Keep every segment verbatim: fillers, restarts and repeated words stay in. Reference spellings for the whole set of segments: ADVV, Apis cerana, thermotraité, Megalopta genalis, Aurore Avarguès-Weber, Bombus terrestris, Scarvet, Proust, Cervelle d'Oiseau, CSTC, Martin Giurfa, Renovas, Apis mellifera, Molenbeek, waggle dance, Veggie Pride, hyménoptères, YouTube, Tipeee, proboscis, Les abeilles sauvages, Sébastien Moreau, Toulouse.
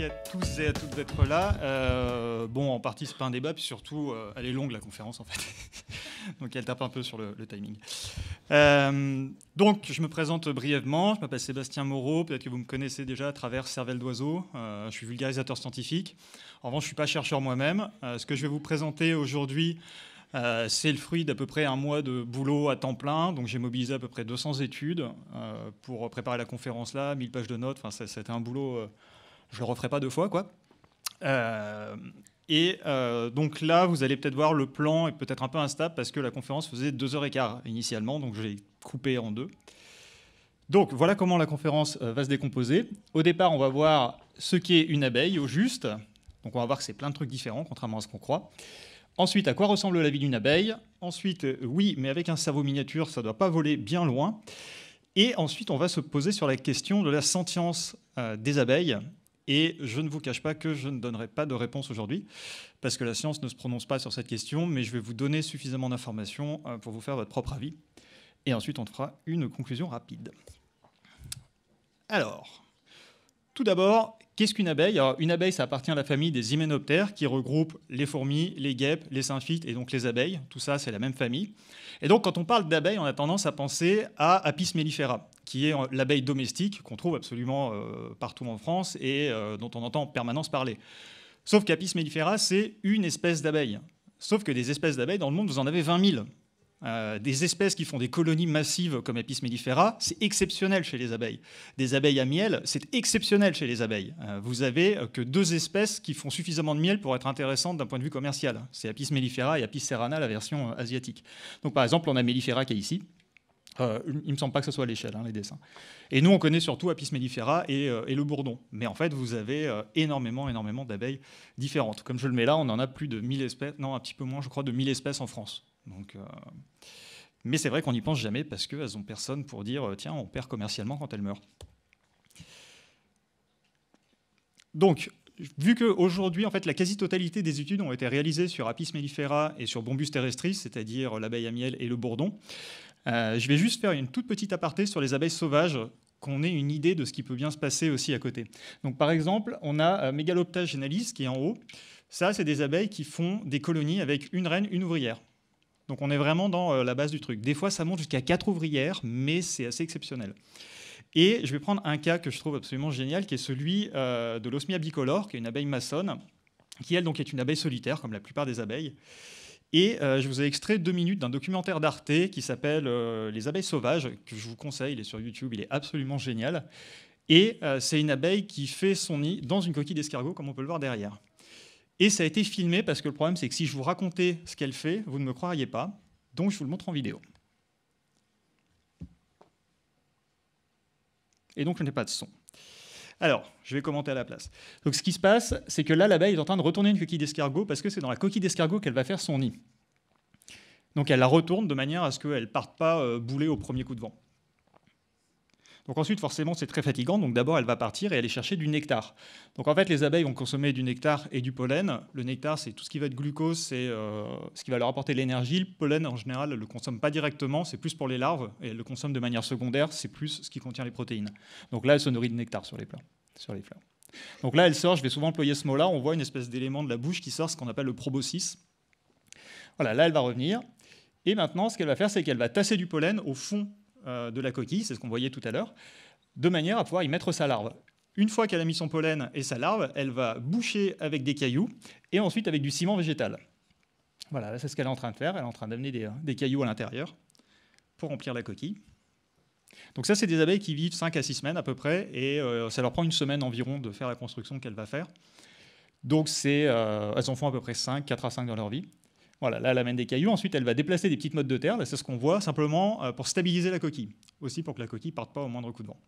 merci à tous et à toutes d'être là. Euh, bon, en partie, c'est pas un débat, puis surtout, euh, elle est longue, la conférence, en fait. Donc, elle tape un peu sur le, le timing. Euh, donc, je me présente brièvement. Je m'appelle Sébastien Moreau. Peut-être que vous me connaissez déjà à travers Cervelle d'Oiseau. Euh, je suis vulgarisateur scientifique. En revanche, je ne suis pas chercheur moi-même. Euh, ce que je vais vous présenter aujourd'hui, Euh, c'est le fruit d'à peu près un mois de boulot à temps plein. Donc j'ai mobilisé à peu près deux cents études euh, pour préparer la conférence là, mille pages de notes. Enfin, c'était un boulot, euh, je ne le referai pas deux fois, quoi. Euh, et euh, donc là, vous allez peut-être voir, le plan est peut-être un peu instable parce que la conférence faisait deux heures et quart initialement. Donc je l'ai coupé en deux. Donc voilà comment la conférence euh, va se décomposer. Au départ, on va voir ce qu'est une abeille au juste. Donc on va voir que c'est plein de trucs différents, contrairement à ce qu'on croit. Ensuite, à quoi ressemble la vie d'une abeille? Ensuite, oui, mais avec un cerveau miniature, ça ne doit pas voler bien loin. Et ensuite, on va se poser sur la question de la sentience euh, des abeilles. Et je ne vous cache pas que je ne donnerai pas de réponse aujourd'hui, parce que la science ne se prononce pas sur cette question, mais je vais vous donner suffisamment d'informations euh, pour vous faire votre propre avis. Et ensuite, on fera une conclusion rapide. Alors, tout d'abord, qu'est-ce qu'une abeille? Alors, une abeille, ça appartient à la famille des hyménoptères qui regroupe les fourmis, les guêpes, les symphytes et donc les abeilles. Tout ça, c'est la même famille. Et donc, quand on parle d'abeille, on a tendance à penser à Apis mellifera, qui est l'abeille domestique qu'on trouve absolument euh, partout en France et euh, dont on entend en permanence parler. Sauf qu'Apis mellifera, c'est une espèce d'abeille. Sauf que des espèces d'abeilles, dans le monde, vous en avez vingt mille. Euh, des espèces qui font des colonies massives comme Apis mellifera, c'est exceptionnel chez les abeilles. Des abeilles à miel, c'est exceptionnel chez les abeilles. Euh, vous n'avez que deux espèces qui font suffisamment de miel pour être intéressantes d'un point de vue commercial. C'est Apis mellifera et Apis cerana, la version asiatique. Donc par exemple, on a mellifera qui est ici. Euh, il ne me semble pas que ce soit à l'échelle, hein, les dessins. Et nous, on connaît surtout Apis mellifera et, euh, et le bourdon. Mais en fait, vous avez euh, énormément, énormément d'abeilles différentes. Comme je le mets là, on en a plus de mille espèces, non, un petit peu moins, je crois, de mille espèces en France. Donc, euh... mais c'est vrai qu'on n'y pense jamais parce qu'elles n'ont personne pour dire « Tiens, on perd commercialement quand elles meurent ». Donc, vu qu'aujourd'hui, en fait, la quasi-totalité des études ont été réalisées sur Apis mellifera et sur Bombus terrestris, c'est-à-dire l'abeille à miel et le bourdon, euh, je vais juste faire une toute petite aparté sur les abeilles sauvages, qu'on ait une idée de ce qui peut bien se passer aussi à côté. Donc, par exemple, on a Megalopta genalis qui est en haut. Ça, c'est des abeilles qui font des colonies avec une reine, une ouvrière. Donc on est vraiment dans la base du truc. Des fois, ça monte jusqu'à quatre ouvrières, mais c'est assez exceptionnel. Et je vais prendre un cas que je trouve absolument génial, qui est celui euh, de l'osmia bicolore, qui est une abeille maçonne, qui, elle, donc, est une abeille solitaire, comme la plupart des abeilles. Et euh, je vous ai extrait deux minutes d'un documentaire d'Arte qui s'appelle euh, « Les abeilles sauvages », que je vous conseille, il est sur YouTube, il est absolument génial. Et euh, c'est une abeille qui fait son nid dans une coquille d'escargot, comme on peut le voir derrière. Et ça a été filmé parce que le problème, c'est que si je vous racontais ce qu'elle fait, vous ne me croiriez pas. Donc, je vous le montre en vidéo. Et donc, je n'ai pas de son. Alors, je vais commenter à la place. Donc, ce qui se passe, c'est que là, l'abeille est en train de retourner une coquille d'escargot parce que c'est dans la coquille d'escargot qu'elle va faire son nid. Donc, elle la retourne de manière à ce qu'elle ne parte pas bouler au premier coup de vent. Donc ensuite, forcément, c'est très fatigant. Donc d'abord, elle va partir et aller chercher du nectar. Donc en fait, les abeilles vont consommer du nectar et du pollen. Le nectar, c'est tout ce qui va être glucose, c'est euh, ce qui va leur apporter de l'énergie. Le pollen, en général, ne le consomme pas directement. C'est plus pour les larves. Et elles le consomment de manière secondaire. C'est plus ce qui contient les protéines. Donc là, elle se nourrit de nectar sur les, plats, sur les fleurs. Donc là, elle sort. Je vais souvent employer ce mot-là. On voit une espèce d'élément de la bouche qui sort, ce qu'on appelle le proboscis. Voilà, là, elle va revenir. Et maintenant, ce qu'elle va faire, c'est qu'elle va tasser du pollen au fond de la coquille, c'est ce qu'on voyait tout à l'heure, de manière à pouvoir y mettre sa larve. Une fois qu'elle a mis son pollen et sa larve, elle va boucher avec des cailloux et ensuite avec du ciment végétal. Voilà, c'est ce qu'elle est en train de faire. Elle est en train d'amener des, des cailloux à l'intérieur pour remplir la coquille. Donc ça, c'est des abeilles qui vivent cinq à six semaines à peu près et euh, ça leur prend une semaine environ de faire la construction qu'elle va faire. Donc c'est, euh, elles en font à peu près cinq, quatre à cinq dans leur vie. Voilà, là, elle amène des cailloux. Ensuite, elle va déplacer des petites mottes de terre. Là, c'est ce qu'on voit, simplement pour stabiliser la coquille. Aussi pour que la coquille ne parte pas au moindre coup de vent.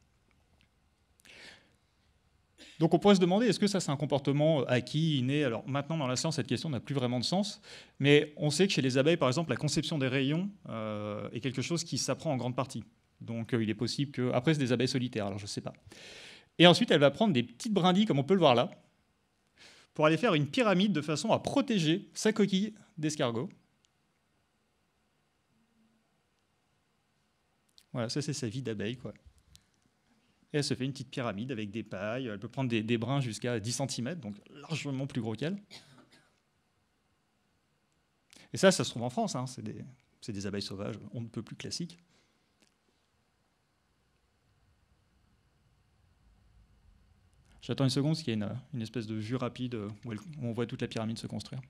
Donc, on pourrait se demander, est-ce que ça, c'est un comportement acquis, inné? Alors, maintenant, dans la science, cette question n'a plus vraiment de sens. Mais on sait que chez les abeilles, par exemple, la conception des rayons euh, est quelque chose qui s'apprend en grande partie. Donc, euh, il est possible que... Après, c'est des abeilles solitaires, alors je ne sais pas. Et ensuite, elle va prendre des petites brindilles, comme on peut le voir là, pour aller faire une pyramide de façon à protéger sa coquille d'escargot. Voilà, ça c'est sa vie d'abeille, quoi. Et elle se fait une petite pyramide avec des pailles. Elle peut prendre des, des brins jusqu'à dix centimètres, donc largement plus gros qu'elle. Et ça, ça se trouve en France. Hein. C'est des, c'est des abeilles sauvages, on ne peut plus classiques. J'attends une seconde, parce qu'il y a une, une espèce de vue rapide où, elle, où on voit toute la pyramide se construire.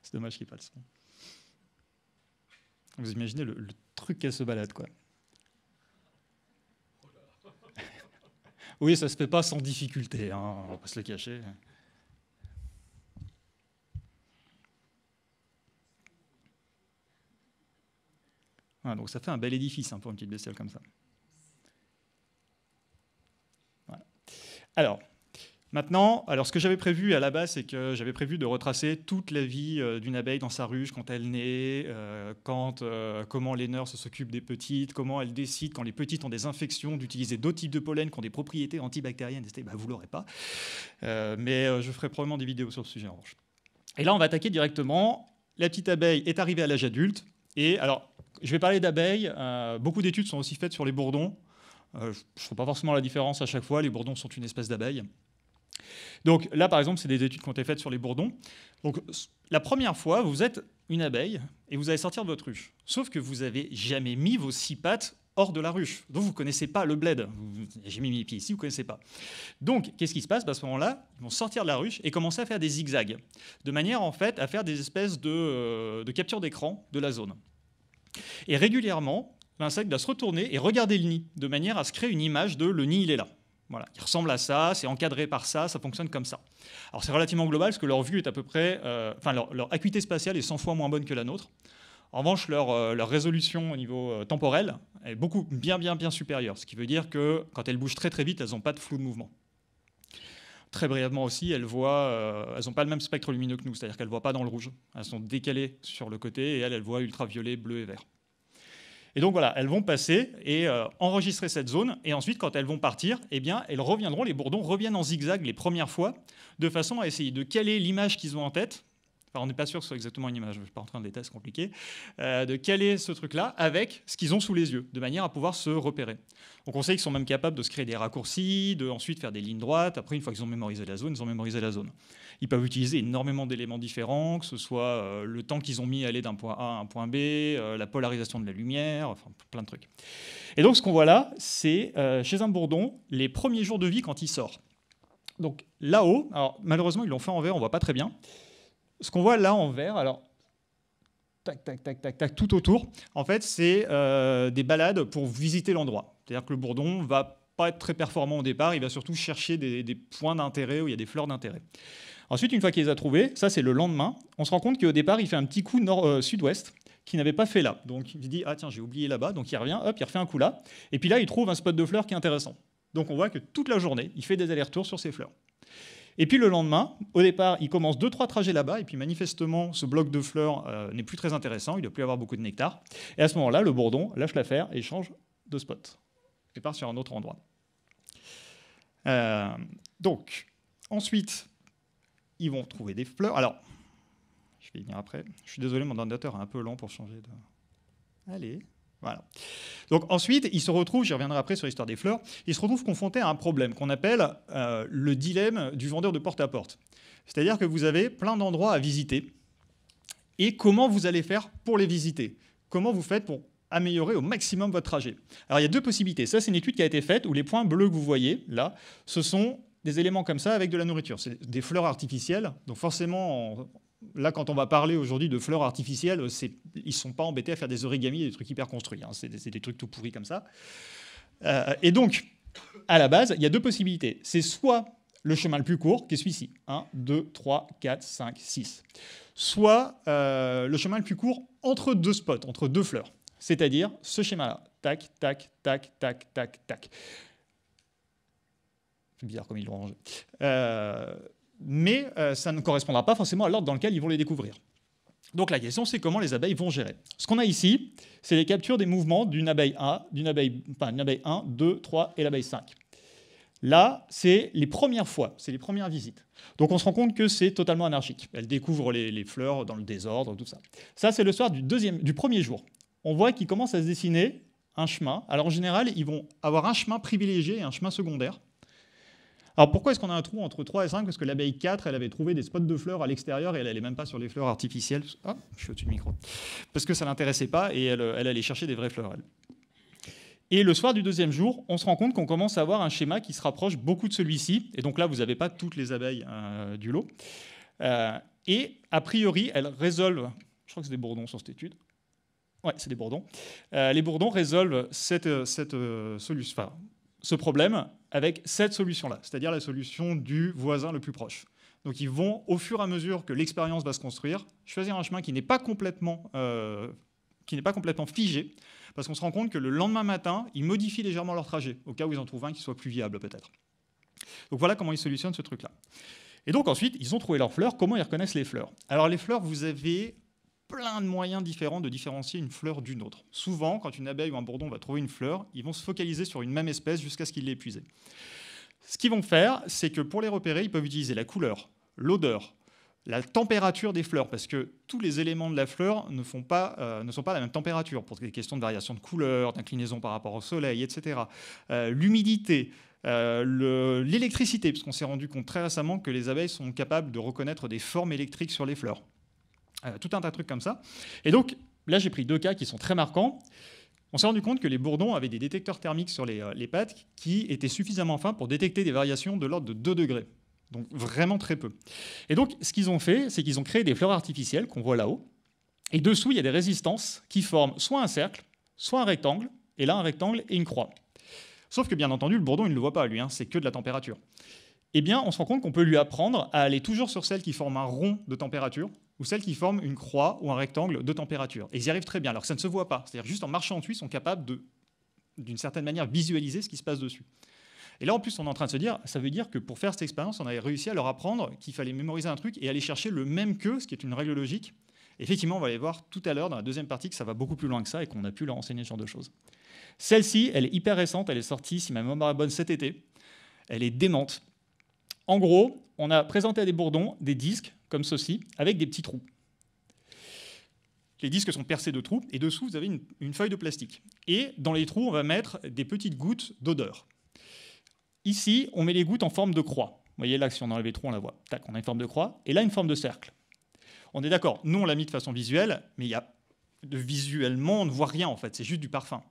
C'est dommage qu'il n'y ait pas le son. Vous imaginez le, le truc qu'elle se balade, quoi. Oui, ça ne se fait pas sans difficulté, hein, on ne va pas se le cacher. Voilà, donc ça fait un bel édifice hein, pour une petite bestiole comme ça. Voilà. Alors... Maintenant, alors ce que j'avais prévu à la base, c'est que j'avais prévu de retracer toute la vie d'une abeille dans sa ruche, quand elle naît, euh, quand, euh, comment les nurses s'occupent des petites, comment elles décident, quand les petites ont des infections, d'utiliser d'autres types de pollen qui ont des propriétés antibactériennes, et cetera. Bah, vous ne l'aurez pas, euh, mais je ferai probablement des vidéos sur ce sujet en revanche. Et là, on va attaquer directement. La petite abeille est arrivée à l'âge adulte. Et alors, je vais parler d'abeilles. Euh, beaucoup d'études sont aussi faites sur les bourdons. Euh, je ne fais pas forcément la différence à chaque fois. Les bourdons sont une espèce d'abeille. Donc là, par exemple, c'est des études qui ont été faites sur les bourdons. Donc la première fois, vous êtes une abeille et vous allez sortir de votre ruche. Sauf que vous n'avez jamais mis vos six pattes hors de la ruche. Donc vous ne connaissez pas le bled. J'ai mis mes pieds ici, vous ne connaissez pas. Donc qu'est-ce qui se passe ? À ce moment-là, ils vont sortir de la ruche et commencer à faire des zigzags. De manière, en fait, à faire des espèces de, euh, de capture d'écran de la zone. Et régulièrement, l'insecte va se retourner et regarder le nid, de manière à se créer une image de « le nid, il est là ». Voilà, il ressemble à ça, c'est encadré par ça, ça fonctionne comme ça. Alors c'est relativement global parce que leur vue est à peu près, euh, enfin leur, leur acuité spatiale est cent fois moins bonne que la nôtre. En revanche, leur, euh, leur résolution au niveau euh, temporel est beaucoup bien bien bien supérieure, ce qui veut dire que quand elles bougent très très vite, elles n'ont pas de flou de mouvement. Très brièvement aussi, elles voient, euh, elles n'ont pas le même spectre lumineux que nous, c'est-à-dire qu'elles ne voient pas dans le rouge, elles sont décalées sur le côté et elles, elles voient ultraviolet, bleu et vert. Et donc voilà, elles vont passer et euh, enregistrer cette zone. Et ensuite, quand elles vont partir, eh bien, elles reviendront, les bourdons reviennent en zigzag les premières fois, de façon à essayer de caler l'image qu'ils ont en tête. Enfin, on n'est pas sûr que ce soit exactement une image, je ne suis pas en train de les tester, c'est compliqué. Euh, de caler ce truc-là avec ce qu'ils ont sous les yeux, de manière à pouvoir se repérer. Donc on sait qu'ils sont même capables de se créer des raccourcis, de ensuite faire des lignes droites. Après, une fois qu'ils ont mémorisé la zone, ils ont mémorisé la zone. Ils peuvent utiliser énormément d'éléments différents, que ce soit euh, le temps qu'ils ont mis à aller d'un point A à un point B, euh, la polarisation de la lumière, enfin plein de trucs. Et donc ce qu'on voit là, c'est euh, chez un bourdon, les premiers jours de vie quand il sort. Donc là-haut, alors malheureusement ils l'ont fait en vert, on ne voit pas très bien. Ce qu'on voit là en vert, alors tac, tac, tac, tac, tac, tout autour, en fait c'est euh, des balades pour visiter l'endroit. C'est-à-dire que le bourdon ne va pas être très performant au départ, il va surtout chercher des, des points d'intérêt où il y a des fleurs d'intérêt. Ensuite, une fois qu'il les a trouvés, ça c'est le lendemain, on se rend compte qu'au départ, il fait un petit coup nord, euh, sud-ouest qu'il n'avait pas fait là. Donc il se dit « Ah tiens, j'ai oublié là-bas », donc il revient, hop, il refait un coup là, et puis là, il trouve un spot de fleurs qui est intéressant. Donc on voit que toute la journée, il fait des allers-retours sur ces fleurs. Et puis le lendemain, au départ, il commence deux trois trajets là-bas, et puis manifestement, ce bloc de fleurs euh, n'est plus très intéressant, il ne doit plus avoir beaucoup de nectar. Et à ce moment-là, le bourdon lâche l'affaire et change de spot, et part sur un autre endroit. Euh, donc, ensuite... ils vont trouver des fleurs. Alors, je vais y venir après. Je suis désolé, mon ordinateur est un peu lent pour changer de... Allez, voilà. Donc ensuite, ils se retrouvent, j'y reviendrai après sur l'histoire des fleurs, ils se retrouvent confrontés à un problème qu'on appelle euh, le dilemme du vendeur de porte-à-porte. C'est-à-dire que vous avez plein d'endroits à visiter. Et comment vous allez faire pour les visiter? Comment vous faites pour améliorer au maximum votre trajet? Alors, il y a deux possibilités. Ça, c'est une étude qui a été faite où les points bleus que vous voyez, là, ce sont... des éléments comme ça avec de la nourriture. C'est des fleurs artificielles. Donc forcément, on... là, quand on va parler aujourd'hui de fleurs artificielles, ils ne sont pas embêtés à faire des origamis et des trucs hyper construits. Hein. C'est des, des trucs tout pourris comme ça. Euh, et donc, à la base, il y a deux possibilités. C'est soit le chemin le plus court, qui est celui-ci. un, deux, trois, quatre, cinq, six. Soit euh, le chemin le plus court entre deux spots, entre deux fleurs. C'est-à-dire ce schéma-là. Tac, tac, tac, tac, tac, tac. C'est bizarre comme ils l'ont rangé. Euh, mais euh, ça ne correspondra pas forcément à l'ordre dans lequel ils vont les découvrir. Donc la question, c'est comment les abeilles vont gérer. Ce qu'on a ici, c'est les captures des mouvements d'une abeille un, d'une abeille, enfin, abeille un, deux, trois et l'abeille cinq. Là, c'est les premières fois, c'est les premières visites. Donc on se rend compte que c'est totalement anarchique. Elle découvre les, les fleurs dans le désordre, tout ça. Ça, c'est le soir du, deuxième, du premier jour. On voit qu'il commence à se dessiner un chemin. Alors en général, ils vont avoir un chemin privilégié et un chemin secondaire. Alors pourquoi est-ce qu'on a un trou entre trois et cinq? Parce que l'abeille quatre, elle avait trouvé des spots de fleurs à l'extérieur et elle n'allait même pas sur les fleurs artificielles. Ah, je suis au-dessus du micro. Parce que ça ne l'intéressait pas et elle, elle allait chercher des vraies fleurs, elle. Et le soir du deuxième jour, on se rend compte qu'on commence à avoir un schéma qui se rapproche beaucoup de celui-ci. Et donc là, vous n'avez pas toutes les abeilles euh, du lot. Euh, et a priori, elles résolvent... Je crois que c'est des bourdons sur cette étude. Ouais, c'est des bourdons. Euh, les bourdons résolvent cette, cette, euh, solution, enfin, ce problème avec cette solution-là, c'est-à-dire la solution du voisin le plus proche. Donc ils vont, au fur et à mesure que l'expérience va se construire, choisir un chemin qui n'est pas complètement, euh, qui n'est pas complètement figé, parce qu'on se rend compte que le lendemain matin, ils modifient légèrement leur trajet, au cas où ils en trouvent un qui soit plus viable peut-être. Donc voilà comment ils solutionnent ce truc-là. Et donc ensuite, ils ont trouvé leurs fleurs. Comment ils reconnaissent les fleurs? Alors les fleurs, vous avez plein de moyens différents de différencier une fleur d'une autre. Souvent, quand une abeille ou un bourdon va trouver une fleur, ils vont se focaliser sur une même espèce jusqu'à ce qu'ils l'aient épuisée. Ce qu'ils vont faire, c'est que pour les repérer, ils peuvent utiliser la couleur, l'odeur, la température des fleurs, parce que tous les éléments de la fleur ne, font pas, euh, ne sont pas à la même température, pour des questions de variation de couleur, d'inclinaison par rapport au soleil, et cetera. Euh, l'humidité, euh, l'électricité, parce qu'on s'est rendu compte très récemment que les abeilles sont capables de reconnaître des formes électriques sur les fleurs. Euh, tout un tas de trucs comme ça. Et donc, là, j'ai pris deux cas qui sont très marquants. On s'est rendu compte que les bourdons avaient des détecteurs thermiques sur les, euh, les pattes qui étaient suffisamment fins pour détecter des variations de l'ordre de deux degrés. Donc vraiment très peu. Et donc ce qu'ils ont fait, c'est qu'ils ont créé des fleurs artificielles qu'on voit là-haut. Et dessous, il y a des résistances qui forment soit un cercle, soit un rectangle, et là un rectangle et une croix. Sauf que bien entendu, le bourdon, il ne le voit pas lui, hein, c'est que de la température. Eh bien, on se rend compte qu'on peut lui apprendre à aller toujours sur celle qui forme un rond de température ou celle qui forme une croix ou un rectangle de température. Et ils y arrivent très bien, alors que ça ne se voit pas. C'est-à-dire juste en marchant dessus, ils sont capables de, d'une certaine manière, visualiser ce qui se passe dessus. Et là, en plus, on est en train de se dire, ça veut dire que pour faire cette expérience, on avait réussi à leur apprendre qu'il fallait mémoriser un truc et aller chercher le même qu'eux, ce qui est une règle logique. Effectivement, on va aller voir tout à l'heure dans la deuxième partie que ça va beaucoup plus loin que ça et qu'on a pu leur enseigner ce genre de choses. Celle-ci, elle est hyper récente, elle est sortie, si ma mémoire est bonne, cet été. Elle est démente. En gros, on a présenté à des bourdons des disques, comme ceci, avec des petits trous. Les disques sont percés de trous et dessous, vous avez une, une feuille de plastique. Et dans les trous, on va mettre des petites gouttes d'odeur. Ici, on met les gouttes en forme de croix. Vous voyez là, si on enlève les trous, on la voit. Tac, on a une forme de croix. Et là, une forme de cercle. On est d'accord. Nous, on l'a mis de façon visuelle, mais il y a de visuellement, on ne voit rien en fait. C'est juste du parfum.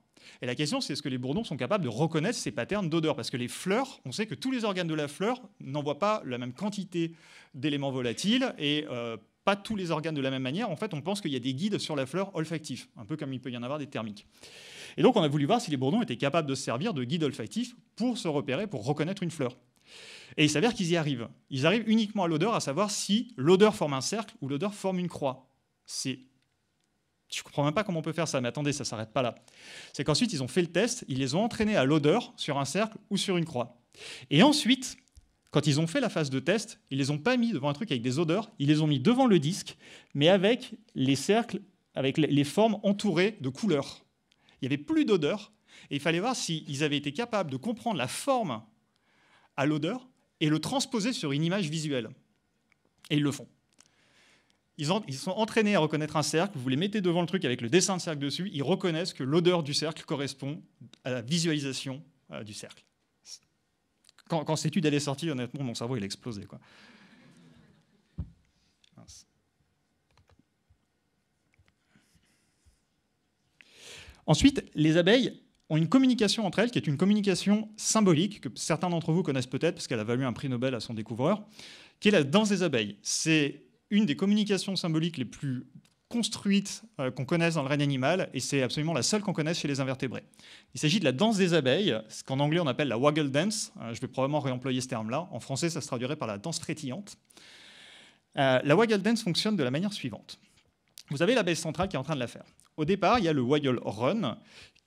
Et la question, c'est est-ce que les bourdons sont capables de reconnaître ces patterns d'odeur? Parce que les fleurs, on sait que tous les organes de la fleur n'envoient pas la même quantité d'éléments volatiles et euh, pas tous les organes de la même manière. En fait, on pense qu'il y a des guides sur la fleur olfactifs, un peu comme il peut y en avoir des thermiques. Et donc, on a voulu voir si les bourdons étaient capables de se servir de guide olfactif pour se repérer, pour reconnaître une fleur. Et il s'avère qu'ils y arrivent. Ils arrivent uniquement à l'odeur, à savoir si l'odeur forme un cercle ou l'odeur forme une croix. C'est... Je ne comprends même pas comment on peut faire ça, mais attendez, ça ne s'arrête pas là. C'est qu'ensuite, ils ont fait le test, ils les ont entraînés à l'odeur sur un cercle ou sur une croix. Et ensuite, quand ils ont fait la phase de test, ils ne les ont pas mis devant un truc avec des odeurs, ils les ont mis devant le disque, mais avec les cercles, avec les formes entourées de couleurs. Il n'y avait plus d'odeur, et il fallait voir s'ils avaient été capables de comprendre la forme à l'odeur et le transposer sur une image visuelle. Et ils le font. Ils, en, ils sont entraînés à reconnaître un cercle, vous les mettez devant le truc avec le dessin de cercle dessus, ils reconnaissent que l'odeur du cercle correspond à la visualisation euh, du cercle. Quand, quand cette étude elle est sortie, honnêtement, mon cerveau il a explosé, quoi. Ensuite, les abeilles ont une communication entre elles qui est une communication symbolique que certains d'entre vous connaissent peut-être parce qu'elle a valu un prix Nobel à son découvreur, qui est la danse des abeilles. C'est une des communications symboliques les plus construites euh, qu'on connaisse dans le règne animal et c'est absolument la seule qu'on connaisse chez les invertébrés. Il s'agit de la danse des abeilles, ce qu'en anglais on appelle la waggle dance. Euh, je vais probablement réemployer ce terme-là. En français, ça se traduirait par la danse frétillante. Euh, la waggle dance fonctionne de la manière suivante. Vous avez l'abeille centrale qui est en train de la faire. Au départ, il y a le waggle run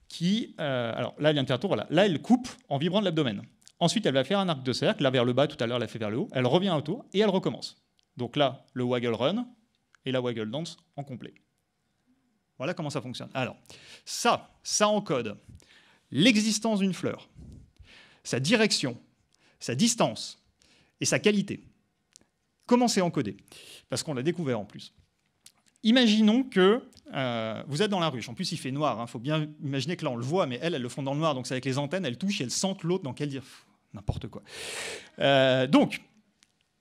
qui... Euh, alors là, elle vient de faire tour. Voilà. Là, elle coupe en vibrant de l'abdomen. Ensuite, elle va faire un arc de cercle. Là, vers le bas, tout à l'heure, elle l'a fait vers le haut. Elle revient autour et elle recommence. Donc là, le waggle run et la waggle dance en complet. Voilà comment ça fonctionne. Alors, ça, ça encode l'existence d'une fleur, sa direction, sa distance et sa qualité. Comment c'est encodé? Parce qu'on l'a découvert en plus. Imaginons que euh, vous êtes dans la ruche. En plus, il fait noir. Hein. Faut bien imaginer que là, on le voit, mais elles, elles le font dans le noir. Donc, c'est avec les antennes, elles touchent et elles sentent l'autre dans quel dire. N'importe quoi. Euh, donc,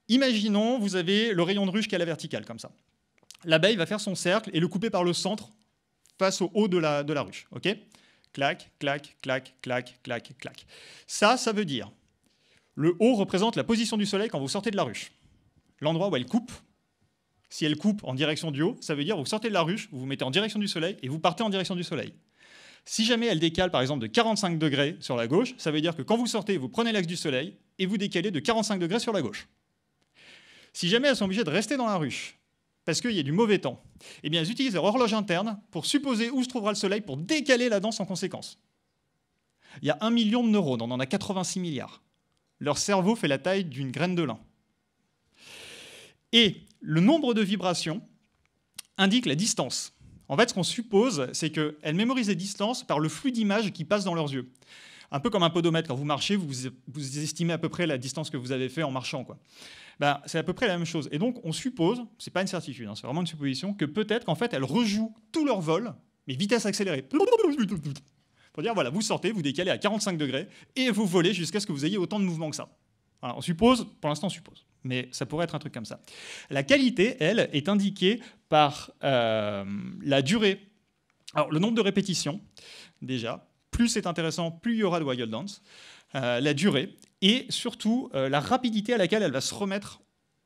imaginons, vous avez le rayon de ruche qui est à la verticale, comme ça. L'abeille va faire son cercle et le couper par le centre face au haut de la, de la ruche. OK ? Clac, clac, clac, clac, clac, clac. Ça, ça veut dire... Le haut représente la position du soleil quand vous sortez de la ruche. L'endroit où elle coupe. Si elle coupe en direction du haut, ça veut dire que vous sortez de la ruche, vous vous mettez en direction du soleil et vous partez en direction du soleil. Si jamais elle décale, par exemple, de quarante-cinq degrés sur la gauche, ça veut dire que quand vous sortez, vous prenez l'axe du soleil et vous décalez de quarante-cinq degrés sur la gauche. Si jamais elles sont obligées de rester dans la ruche, parce qu'il y a du mauvais temps, eh bien, elles utilisent leur horloge interne pour supposer où se trouvera le soleil pour décaler la danse en conséquence. Il y a un million de neurones, on en a quatre-vingt-six milliards. Leur cerveau fait la taille d'une graine de lin. Et le nombre de vibrations indique la distance. En fait, ce qu'on suppose, c'est qu'elles mémorisent les distances par le flux d'images qui passent dans leurs yeux. Un peu comme un podomètre. Quand vous marchez, vous, vous estimez à peu près la distance que vous avez fait en marchant, quoi. Ben, c'est à peu près la même chose. Et donc, on suppose, c'est pas une certitude, hein, c'est vraiment une supposition, que peut-être qu'en fait, elles rejouent tout leur vol, mais vitesse accélérée. Pour dire, voilà, vous sortez, vous décalez à quarante-cinq degrés et vous volez jusqu'à ce que vous ayez autant de mouvement que ça. Alors, on suppose, pour l'instant, on suppose. Mais ça pourrait être un truc comme ça. La qualité, elle, est indiquée par euh, la durée. Alors, le nombre de répétitions, déjà. Plus c'est intéressant, plus il y aura de waggle dance. Euh, la durée et surtout euh, la rapidité à laquelle elle va se remettre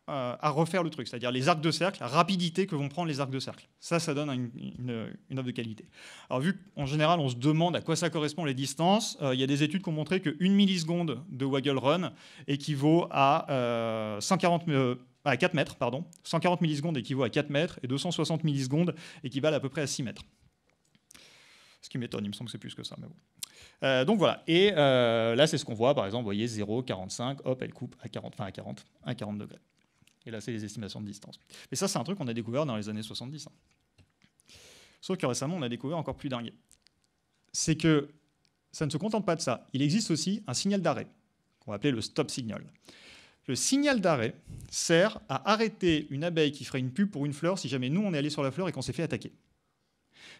euh, à refaire le truc. C'est-à-dire les arcs de cercle, la rapidité que vont prendre les arcs de cercle. Ça, ça donne une, une, une note de qualité. Alors, vu qu'en général, on se demande à quoi ça correspond les distances, il euh, y a des études qui ont montré qu'une milliseconde de waggle run équivaut à euh, cent quarante, euh, à quatre mètres. Pardon. cent quarante millisecondes équivaut à quatre mètres et deux cent soixante millisecondes équivalent à peu près à six mètres. Ce qui m'étonne, il me semble que c'est plus que ça, mais bon. Euh, donc voilà, et euh, là c'est ce qu'on voit, par exemple, vous voyez zéro, quarante-cinq, hop, elle coupe à quarante, enfin à quarante, à quarante degrés. Et là c'est les estimations de distance. Mais ça c'est un truc qu'on a découvert dans les années soixante-dix. Hein. Sauf que récemment on a découvert encore plus dingue. C'est que ça ne se contente pas de ça. Il existe aussi un signal d'arrêt, qu'on va appeler le stop signal. Le signal d'arrêt sert à arrêter une abeille qui ferait une pub pour une fleur si jamais nous on est allé sur la fleur et qu'on s'est fait attaquer.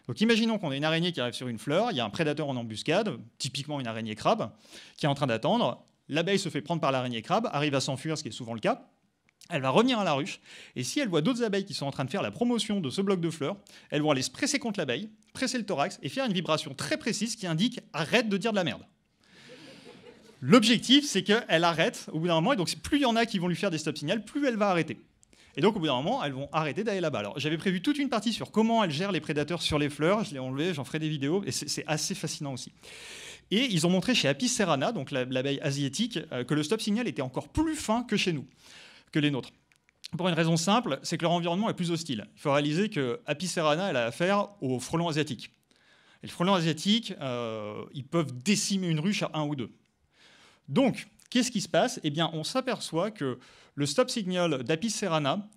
Donc imaginons qu'on ait une araignée qui arrive sur une fleur, il y a un prédateur en embuscade, typiquement une araignée crabe, qui est en train d'attendre, l'abeille se fait prendre par l'araignée crabe, arrive à s'enfuir, ce qui est souvent le cas, elle va revenir à la ruche, et si elle voit d'autres abeilles qui sont en train de faire la promotion de ce bloc de fleurs, elles vont aller se presser contre l'abeille, presser le thorax, et faire une vibration très précise qui indique « arrête de dire de la merde ». L'objectif, c'est qu'elle arrête au bout d'un moment, et donc plus il y en a qui vont lui faire des stop-signals, plus elle va arrêter. Et donc, au bout d'un moment, elles vont arrêter d'aller là-bas. Alors, j'avais prévu toute une partie sur comment elles gèrent les prédateurs sur les fleurs. Je l'ai enlevé, j'en ferai des vidéos. Et c'est assez fascinant aussi. Et ils ont montré chez Apis cerana, donc l'abeille asiatique, que le stop signal était encore plus fin que chez nous, que les nôtres. Pour une raison simple, c'est que leur environnement est plus hostile. Il faut réaliser que Apis cerana, elle a affaire aux frelons asiatiques. Et les frelons asiatiques, euh, ils peuvent décimer une ruche à un ou deux. Donc, qu'est-ce qui se passe? Eh bien, on s'aperçoit que le stop signal d'Apis cerana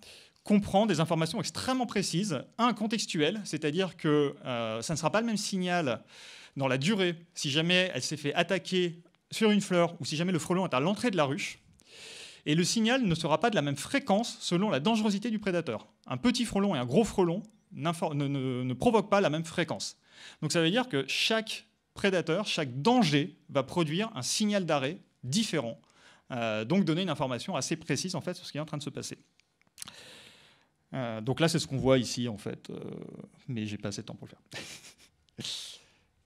comprend des informations extrêmement précises, un contextuelles, c'est-à-dire que euh, ça ne sera pas le même signal dans la durée si jamais elle s'est fait attaquer sur une fleur ou si jamais le frelon est à l'entrée de la ruche. Et le signal ne sera pas de la même fréquence selon la dangerosité du prédateur. Un petit frelon et un gros frelon ne, ne, ne provoquent pas la même fréquence. Donc ça veut dire que chaque prédateur, chaque danger va produire un signal d'arrêt différents, euh, donc donner une information assez précise en fait sur ce qui est en train de se passer. Euh, donc là, c'est ce qu'on voit ici en fait, euh, mais j'ai pas assez de temps pour le faire.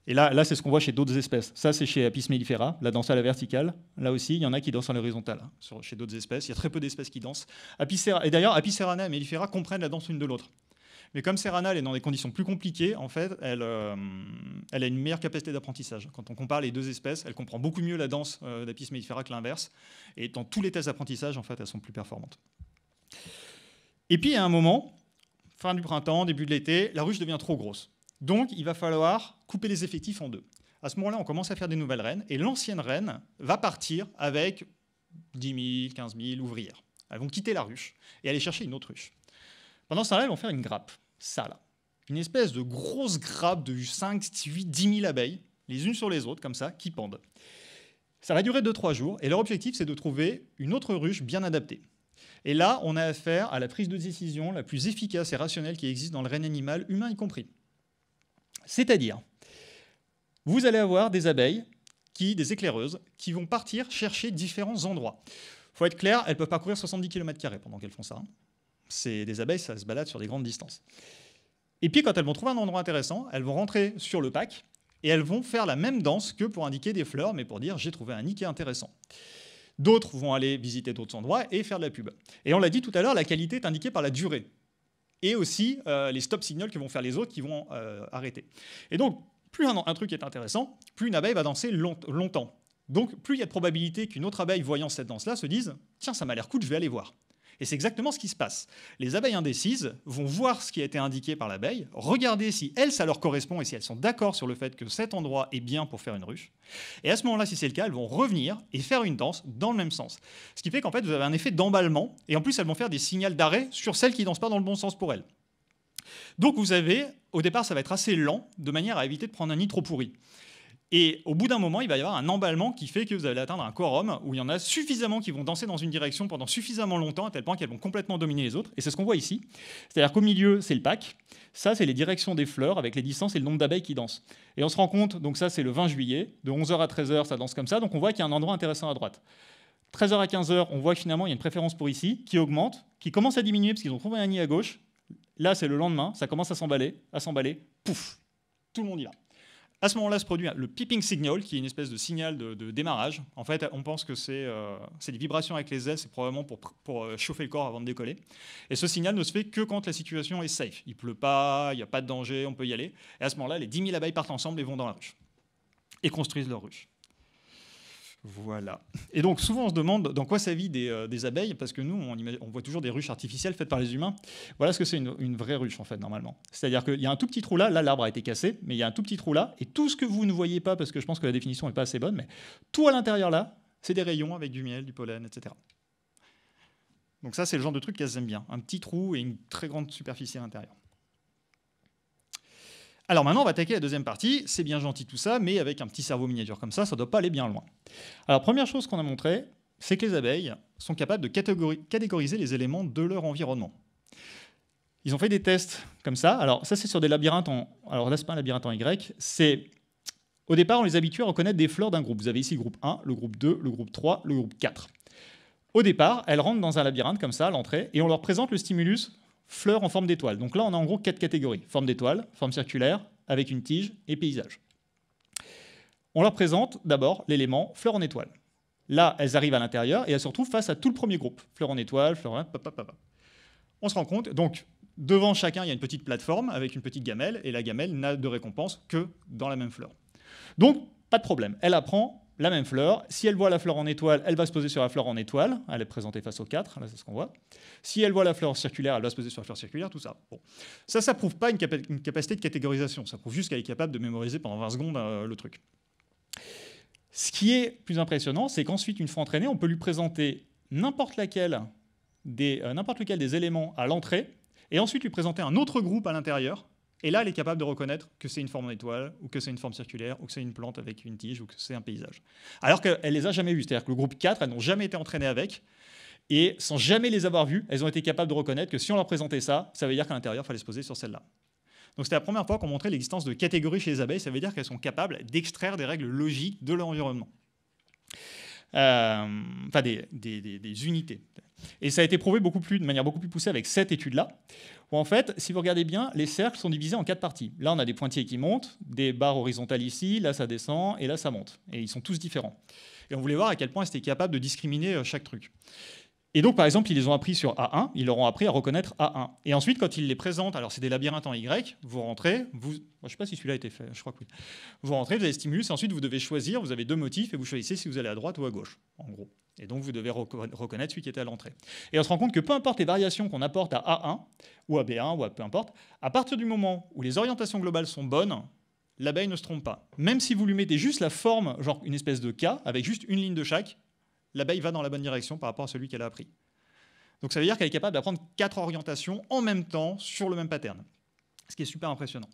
Et là, là c'est ce qu'on voit chez d'autres espèces. Ça, c'est chez Apis mellifera, la danse à la verticale. Là aussi, il y en a qui dansent à l'horizontale. Hein, sur, chez d'autres espèces, il y a très peu d'espèces qui dansent. Apis cerana, et d'ailleurs, Apis cerana et mellifera comprennent la danse une de l'autre. Mais comme Cerana, elle est dans des conditions plus compliquées, en fait, elle, euh, elle a une meilleure capacité d'apprentissage. Quand on compare les deux espèces, elle comprend beaucoup mieux la danse euh, d'Apis mellifera que l'inverse. Et dans tous les tests d'apprentissage, en fait, elles sont plus performantes. Et puis, à un moment, fin du printemps, début de l'été, la ruche devient trop grosse. Donc, il va falloir couper les effectifs en deux. À ce moment-là, on commence à faire des nouvelles reines. Et l'ancienne reine va partir avec dix mille, quinze mille ouvrières. Elles vont quitter la ruche et aller chercher une autre ruche. Pendant ce temps-là, ils vont faire une grappe, ça là. Une espèce de grosse grappe de cinq, huit, dix mille abeilles, les unes sur les autres, comme ça, qui pendent. Ça va durer deux trois jours et leur objectif, c'est de trouver une autre ruche bien adaptée. Et là, on a affaire à la prise de décision la plus efficace et rationnelle qui existe dans le règne animal, humain y compris. C'est-à-dire, vous allez avoir des abeilles, qui, des éclaireuses, qui vont partir chercher différents endroits. Il faut être clair, elles peuvent parcourir soixante-dix kilomètres carrés pendant qu'elles font ça. C'est des abeilles, ça se balade sur des grandes distances. Et puis, quand elles vont trouver un endroit intéressant, elles vont rentrer sur le pack et elles vont faire la même danse que pour indiquer des fleurs, mais pour dire « j'ai trouvé un nid qui est intéressant ». D'autres vont aller visiter d'autres endroits et faire de la pub. Et on l'a dit tout à l'heure, la qualité est indiquée par la durée. Et aussi euh, les stop signals que vont faire les autres qui vont euh, arrêter. Et donc, plus un, un truc est intéressant, plus une abeille va danser long, longtemps. Donc, plus il y a de probabilité qu'une autre abeille voyant cette danse-là se dise « tiens, ça m'a l'air cool, je vais aller voir ». Et c'est exactement ce qui se passe. Les abeilles indécises vont voir ce qui a été indiqué par l'abeille, regarder si elles, ça leur correspond et si elles sont d'accord sur le fait que cet endroit est bien pour faire une ruche. Et à ce moment-là, si c'est le cas, elles vont revenir et faire une danse dans le même sens. Ce qui fait qu'en fait, vous avez un effet d'emballement et en plus, elles vont faire des signaux d'arrêt sur celles qui ne dansent pas dans le bon sens pour elles. Donc vous avez, au départ, ça va être assez lent de manière à éviter de prendre un nid trop pourri. Et au bout d'un moment, il va y avoir un emballement qui fait que vous allez atteindre un quorum où il y en a suffisamment qui vont danser dans une direction pendant suffisamment longtemps à tel point qu'elles vont complètement dominer les autres. Et c'est ce qu'on voit ici. C'est-à-dire qu'au milieu, c'est le pack. Ça, c'est les directions des fleurs avec les distances et le nombre d'abeilles qui dansent. Et on se rend compte, donc ça, c'est le vingt juillet. De onze heures à treize heures, ça danse comme ça. Donc on voit qu'il y a un endroit intéressant à droite. treize heures à quinze heures, on voit que finalement, il y a une préférence pour ici qui augmente, qui commence à diminuer parce qu'ils ont trouvé un nid à gauche. Là, c'est le lendemain. Ça commence à s'emballer, à s'emballer. Pouf, tout le monde y va. À ce moment-là se produit le peeping signal, qui est une espèce de signal de, de démarrage. En fait, on pense que c'est euh, des vibrations avec les ailes, c'est probablement pour, pour chauffer le corps avant de décoller. Et ce signal ne se fait que quand la situation est safe. Il ne pleut pas, il n'y a pas de danger, on peut y aller. Et à ce moment-là, les dix mille abeilles partent ensemble et vont dans la ruche. Et construisent leur ruche. Voilà. Et donc, souvent, on se demande dans quoi ça vit des, euh, des abeilles, parce que nous, on, on voit toujours des ruches artificielles faites par les humains. Voilà ce que c'est une, une vraie ruche, en fait, normalement. C'est-à-dire qu'il y a un tout petit trou là, là, l'arbre a été cassé, mais il y a un tout petit trou là, et tout ce que vous ne voyez pas, parce que je pense que la définition n'est pas assez bonne, mais tout à l'intérieur là, c'est des rayons avec du miel, du pollen, et cetera. Donc ça, c'est le genre de truc qu'elles aiment bien. Un petit trou et une très grande superficie à l'intérieur. Alors maintenant, on va attaquer la deuxième partie. C'est bien gentil tout ça, mais avec un petit cerveau miniature comme ça, ça ne doit pas aller bien loin. Alors première chose qu'on a montré, c'est que les abeilles sont capables de catégoriser les éléments de leur environnement. Ils ont fait des tests comme ça. Alors ça, c'est sur des labyrinthes en... Alors là, c'est pas un labyrinthe en Y. C'est... Au départ, on les habitue à reconnaître des fleurs d'un groupe. Vous avez ici le groupe un, le groupe deux, le groupe trois, le groupe quatre. Au départ, elles rentrent dans un labyrinthe comme ça, à l'entrée, et on leur présente le stimulus fleurs en forme d'étoile. Donc là, on a en gros quatre catégories. Forme d'étoile, forme circulaire, avec une tige et paysage. On leur présente d'abord l'élément fleur en étoile. Là, elles arrivent à l'intérieur et elles se retrouvent face à tout le premier groupe. Fleur en étoile, fleur en... On se rend compte, donc, devant chacun, il y a une petite plateforme avec une petite gamelle et la gamelle n'a de récompense que dans la même fleur. Donc, pas de problème. Elle apprend la même fleur. Si elle voit la fleur en étoile, elle va se poser sur la fleur en étoile. Elle est présentée face aux quatre, là c'est ce qu'on voit. Si elle voit la fleur circulaire, elle va se poser sur la fleur circulaire, tout ça. Bon. Ça, ça ne prouve pas une, capa une capacité de catégorisation. Ça prouve juste qu'elle est capable de mémoriser pendant vingt secondes euh, le truc. Ce qui est plus impressionnant, c'est qu'ensuite, une fois entraînée, on peut lui présenter n'importe laquelle des, euh, n'importe lequel des éléments à l'entrée et ensuite lui présenter un autre groupe à l'intérieur. Et là, elle est capable de reconnaître que c'est une forme en étoile, ou que c'est une forme circulaire, ou que c'est une plante avec une tige, ou que c'est un paysage. Alors qu'elle ne les a jamais vus. C'est-à-dire que le groupe quatre, elles n'ont jamais été entraînées avec. Et sans jamais les avoir vus, elles ont été capables de reconnaître que si on leur présentait ça, ça veut dire qu'à l'intérieur, il fallait se poser sur celle-là. Donc c'était la première fois qu'on montrait l'existence de catégories chez les abeilles. Ça veut dire qu'elles sont capables d'extraire des règles logiques de leur environnement. Euh, enfin, des, des, des, des unités. Et ça a été prouvé beaucoup plus, de manière beaucoup plus poussée avec cette étude-là, où en fait, si vous regardez bien, les cercles sont divisés en quatre parties. Là, on a des pointillés qui montent, des barres horizontales ici, là, ça descend, et là, ça monte. Et ils sont tous différents. Et on voulait voir à quel point ils étaient capables de discriminer chaque truc. Et donc, par exemple, ils les ont appris sur A un, ils leur ont appris à reconnaître A un. Et ensuite, quand ils les présentent, alors c'est des labyrinthes en Y, vous rentrez, vous... Moi, je ne sais pas si celui-là a été fait, je crois que oui. Vous rentrez, vous avez stimulus, et ensuite, vous devez choisir, vous avez deux motifs, et vous choisissez si vous allez à droite ou à gauche, en gros. Et donc, vous devez reconnaître celui qui était à l'entrée. Et on se rend compte que peu importe les variations qu'on apporte à A un, ou à B un, ou à peu importe, à partir du moment où les orientations globales sont bonnes, l'abeille ne se trompe pas. Même si vous lui mettez juste la forme, genre une espèce de K, avec juste une ligne de chaque, l'abeille va dans la bonne direction par rapport à celui qu'elle a appris. Donc ça veut dire qu'elle est capable d'apprendre quatre orientations en même temps sur le même pattern. ce qui est super impressionnant.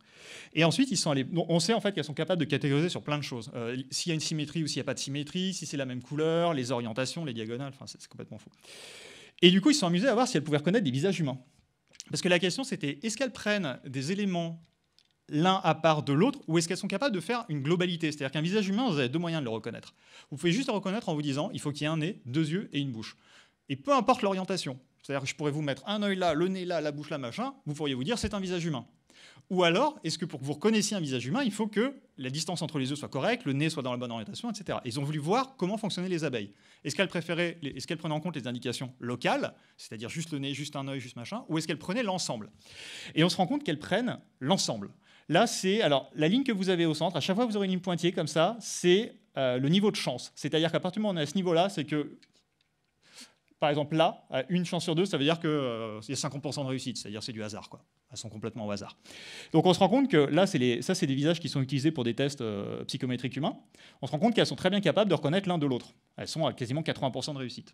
Et ensuite, ils sont allés... on sait en fait qu'elles sont capables de catégoriser sur plein de choses. Euh, s'il y a une symétrie ou s'il n'y a pas de symétrie, si c'est la même couleur, les orientations, les diagonales, enfin, c'est complètement fou. Et du coup, ils se sont amusés à voir si elles pouvaient reconnaître des visages humains. Parce que la question, c'était, est-ce qu'elles prennent des éléments l'un à part de l'autre, ou est-ce qu'elles sont capables de faire une globalité? C'est-à-dire qu'un visage humain, vous avez deux moyens de le reconnaître. Vous pouvez juste le reconnaître en vous disant, il faut qu'il y ait un nez, deux yeux et une bouche. Et peu importe l'orientation. C'est-à-dire que je pourrais vous mettre un œil là, le nez là, la bouche là, machin, vous pourriez vous dire, c'est un visage humain. Ou alors, est-ce que pour que vous reconnaissiez un visage humain, il faut que la distance entre les yeux soit correcte, le nez soit dans la bonne orientation, et cetera. Ils ont voulu voir comment fonctionnaient les abeilles. Est-ce qu'elles préféraient, est-ce qu'elles prenaient en compte les indications locales, c'est-à-dire juste le nez, juste un œil, juste machin, ou est-ce qu'elles prenaient l'ensemble? Et on se rend compte qu'elles prennent l'ensemble. Là, c'est alors la ligne que vous avez au centre. À chaque fois que vous aurez une ligne pointillée comme ça, c'est euh, le niveau de chance. C'est-à-dire qu'à partir du moment où on est à ce niveau-là, c'est que par exemple, là, une chance sur deux, ça veut dire qu'il euh, y a cinquante pour cent de réussite, c'est-à-dire c'est du hasard, quoi. Elles sont complètement au hasard. Donc on se rend compte que là, les, ça, c'est des visages qui sont utilisés pour des tests euh, psychométriques humains. On se rend compte qu'elles sont très bien capables de reconnaître l'un de l'autre. Elles sont à quasiment quatre-vingts pour cent de réussite.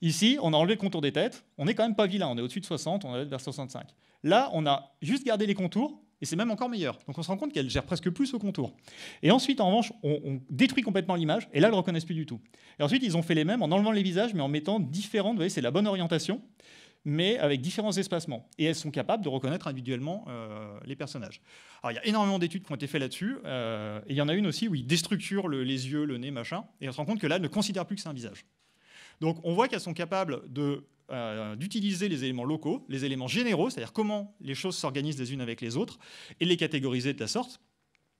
Ici, on a enlevé le contour des têtes. On n'est quand même pas vilain, on est au-dessus de soixante, on est vers soixante-cinq. Là, on a juste gardé les contours, et c'est même encore meilleur. Donc on se rend compte qu'elle gère presque plus au contour. Et ensuite, en revanche, on, on détruit complètement l'image, et là, elles ne le reconnaissent plus du tout. Et ensuite, ils ont fait les mêmes en enlevant les visages, mais en mettant différentes, vous voyez, c'est la bonne orientation, mais avec différents espacements. Et elles sont capables de reconnaître individuellement euh, les personnages. Alors, il y a énormément d'études qui ont été faites là-dessus, euh, et il y en a une aussi où ils déstructurent le, les yeux, le nez, machin, et on se rend compte que là, elles ne considèrent plus que c'est un visage. Donc on voit qu'elles sont capables de... Euh, d'utiliser les éléments locaux, les éléments généraux, c'est-à-dire comment les choses s'organisent les unes avec les autres, et les catégoriser de la sorte.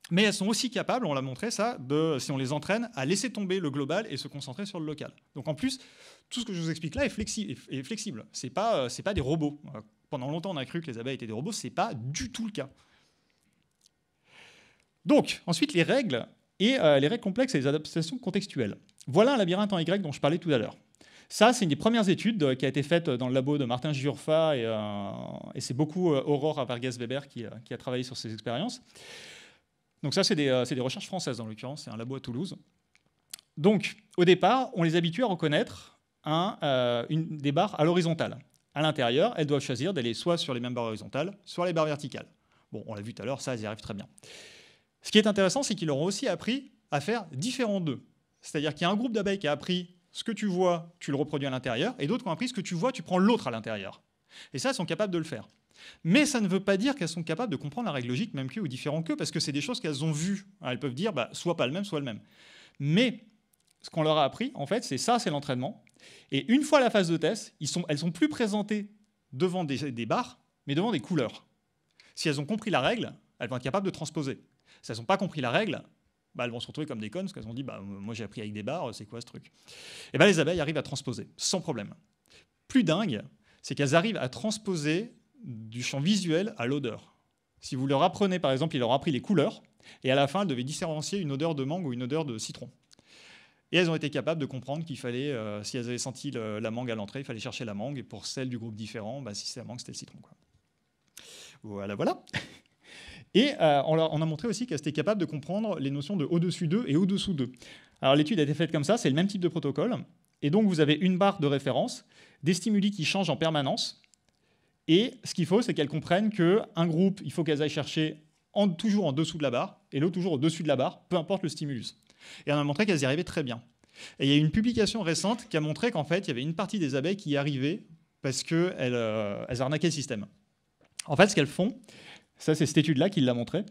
Mais elles sont aussi capables, on l'a montré ça, de, si on les entraîne, à laisser tomber le global et se concentrer sur le local. Donc en plus, tout ce que je vous explique là est, flexi est flexible. C'est pas, euh, c'est pas des robots. Euh, pendant longtemps, on a cru que les abeilles étaient des robots. C'est pas du tout le cas. Donc, ensuite, les règles, et euh, les règles complexes et les adaptations contextuelles. Voilà un labyrinthe en Y dont je parlais tout à l'heure. Ça, c'est une des premières études qui a été faite dans le labo de Martin Giurfa, et, euh, et c'est beaucoup euh, Aurore Avarguès-Weber qui, euh, qui a travaillé sur ces expériences. Donc ça, c'est des, euh, des recherches françaises, en l'occurrence, c'est un labo à Toulouse. Donc, au départ, on les habitue à reconnaître un, euh, une, des barres à l'horizontale. À l'intérieur, elles doivent choisir d'aller soit sur les mêmes barres horizontales, soit les barres verticales. Bon, on l'a vu tout à l'heure, ça, elles y arrivent très bien. Ce qui est intéressant, c'est qu'ils leur ont aussi appris à faire différents d'eux. C'est-à-dire qu'il y a un groupe d'abeilles qui a appris ce que tu vois, tu le reproduis à l'intérieur, et d'autres qui ont appris ce que tu vois, tu prends l'autre à l'intérieur. Et ça, elles sont capables de le faire. Mais ça ne veut pas dire qu'elles sont capables de comprendre la règle logique, même qu'eux ou différents qu'eux, parce que c'est des choses qu'elles ont vues. Alors, elles peuvent dire, bah, soit pas le même, soit le même. Mais ce qu'on leur a appris, en fait, c'est ça, c'est l'entraînement. Et une fois la phase de test, ils sont, elles sont plus présentées devant des, des barres, mais devant des couleurs. Si elles ont compris la règle, elles vont être capables de transposer. Si elles n'ont pas compris la règle, bah, elles vont se retrouver comme des connes, parce qu'elles ont dit bah, « moi j'ai appris avec des barres, c'est quoi ce truc ?» Et bah, les abeilles arrivent à transposer, sans problème. Plus dingue, c'est qu'elles arrivent à transposer du champ visuel à l'odeur. Si vous leur apprenez, par exemple, ils leur ont appris les couleurs, et à la fin, elles devaient différencier une odeur de mangue ou une odeur de citron. Et elles ont été capables de comprendre qu'il fallait, euh, si elles avaient senti le, la mangue à l'entrée, il fallait chercher la mangue, et pour celles du groupe différent, bah, si c'est la mangue, c'était le citron, quoi. Voilà, voilà. Et euh, on, leur, on a montré aussi qu'elles étaient capables de comprendre les notions de au-dessus d'eux et au-dessous d'eux. Alors l'étude a été faite comme ça, c'est le même type de protocole. Et donc vous avez une barre de référence, des stimuli qui changent en permanence. Et ce qu'il faut, c'est qu'elles comprennent qu'un groupe, il faut qu'elles aillent chercher en, toujours en dessous de la barre, et l'autre toujours au-dessus de la barre, peu importe le stimulus. Et on a montré qu'elles y arrivaient très bien. Et il y a une publication récente qui a montré qu'en fait, il y avait une partie des abeilles qui y arrivaient parce qu'elles euh, elles arnaquaient le système. En fait, ce qu'elles font... Ça, c'est cette étude-là qui l'a montré.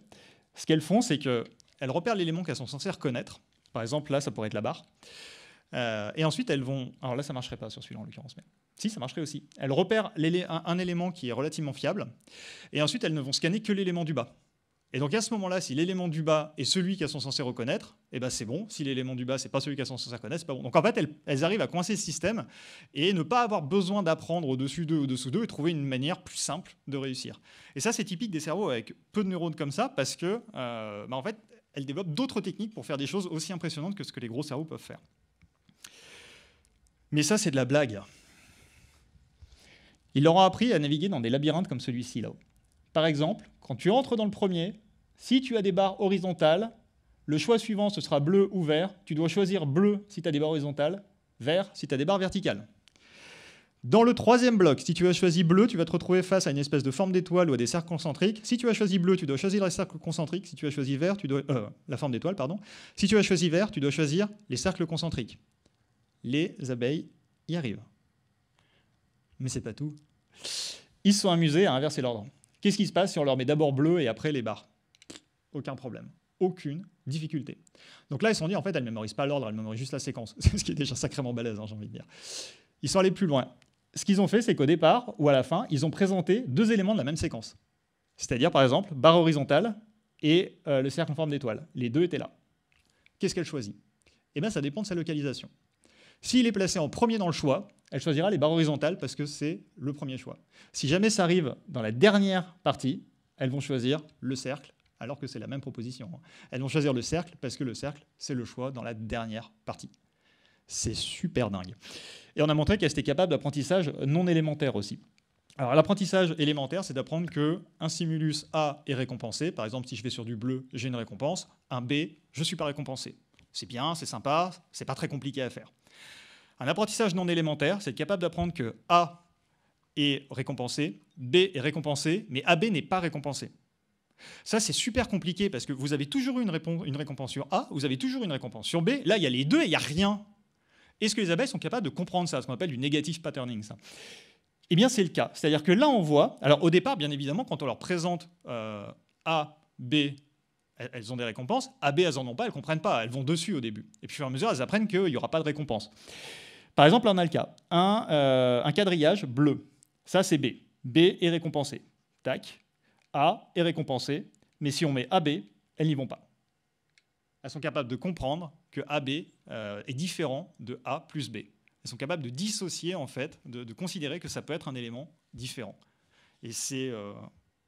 Ce qu'elles font, c'est qu'elles repèrent l'élément qu'elles sont censées reconnaître. Par exemple, là, ça pourrait être la barre. Euh, et ensuite, elles vont... Alors là, ça ne marcherait pas sur celui-là, en l'occurrence. Mais si, ça marcherait aussi. Elles repèrent un, un élément qui est relativement fiable. Et ensuite, elles ne vont scanner que l'élément du bas. Et donc, à ce moment-là, si l'élément du bas est celui qu'elles sont censées reconnaître, eh ben, c'est bon. Si l'élément du bas, ce n'est pas celui qu'elles sont censées reconnaître, c'est pas bon. Donc, en fait, elles, elles arrivent à coincer ce système et ne pas avoir besoin d'apprendre au-dessus d'eux, au-dessous d'eux, et trouver une manière plus simple de réussir. Et ça, c'est typique des cerveaux avec peu de neurones comme ça, parce que, euh, bah, en fait, elles développent d'autres techniques pour faire des choses aussi impressionnantes que ce que les gros cerveaux peuvent faire. Mais ça, c'est de la blague. Ils leur ont appris à naviguer dans des labyrinthes comme celui-ci, là-haut. Par exemple, quand tu entres dans le premier, si tu as des barres horizontales, le choix suivant, ce sera bleu ou vert. Tu dois choisir bleu si tu as des barres horizontales, vert si tu as des barres verticales. Dans le troisième bloc, si tu as choisi bleu, tu vas te retrouver face à une espèce de forme d'étoile ou à des cercles concentriques. Si tu as choisi bleu, tu dois choisir les cercles concentriques. Si tu as choisi vert, tu dois euh, la forme d'étoile, pardon. Si tu as choisi vert, tu dois choisir les cercles concentriques. Les abeilles y arrivent. Mais c'est pas tout. Ils se sont amusés à inverser l'ordre. Qu'est-ce qui se passe si on leur met d'abord bleu et après les barres? Aucun problème. Aucune difficulté. Donc là, ils se sont dit, en fait, elles ne mémorisent pas l'ordre, elles mémorisent juste la séquence. C'est ce qui est déjà sacrément balèze, hein, j'ai envie de dire. Ils sont allés plus loin. Ce qu'ils ont fait, c'est qu'au départ, ou à la fin, ils ont présenté deux éléments de la même séquence. C'est-à-dire, par exemple, barre horizontale et euh, le cercle en forme d'étoile. Les deux étaient là. Qu'est-ce qu'elle choisit? Eh bien, ça dépend de sa localisation. S'il est placé en premier dans le choix, elle choisira les barres horizontales parce que c'est le premier choix. Si jamais ça arrive dans la dernière partie, elles vont choisir le cercle, alors que c'est la même proposition. Elles vont choisir le cercle parce que le cercle, c'est le choix dans la dernière partie. C'est super dingue. Et on a montré qu'elles étaient capables d'apprentissage non élémentaire aussi. Alors l'apprentissage élémentaire, c'est d'apprendre qu'un stimulus A est récompensé. Par exemple, si je vais sur du bleu, j'ai une récompense. Un B, je ne suis pas récompensé. C'est bien, c'est sympa, c'est pas très compliqué à faire. Un apprentissage non élémentaire, c'est capable d'apprendre que A est récompensé, B est récompensé, mais A B n'est pas récompensé. Ça, c'est super compliqué parce que vous avez toujours eu une, une récompense sur A, vous avez toujours une récompense sur B. Là, il y a les deux et il n'y a rien. Est-ce que les abeilles sont capables de comprendre ça, ce qu'on appelle du negative patterning, ça? Eh bien, c'est le cas. C'est-à-dire que là, on voit... Alors, au départ, bien évidemment, quand on leur présente euh, A, B, elles ont des récompenses. A, B, elles n'en ont pas, elles ne comprennent pas. Elles vont dessus au début. Et puis, au fur et à mesure, elles apprennent qu'il n'y aura pas de récompense. Par exemple, là, on a le cas. Un, euh, un quadrillage bleu. Ça, c'est B. B est récompensé. Tac. A est récompensé. Mais si on met A B, elles n'y vont pas. Elles sont capables de comprendre que A B euh, est différent de A plus B. Elles sont capables de dissocier, en fait, de, de considérer que ça peut être un élément différent. Et c'est euh,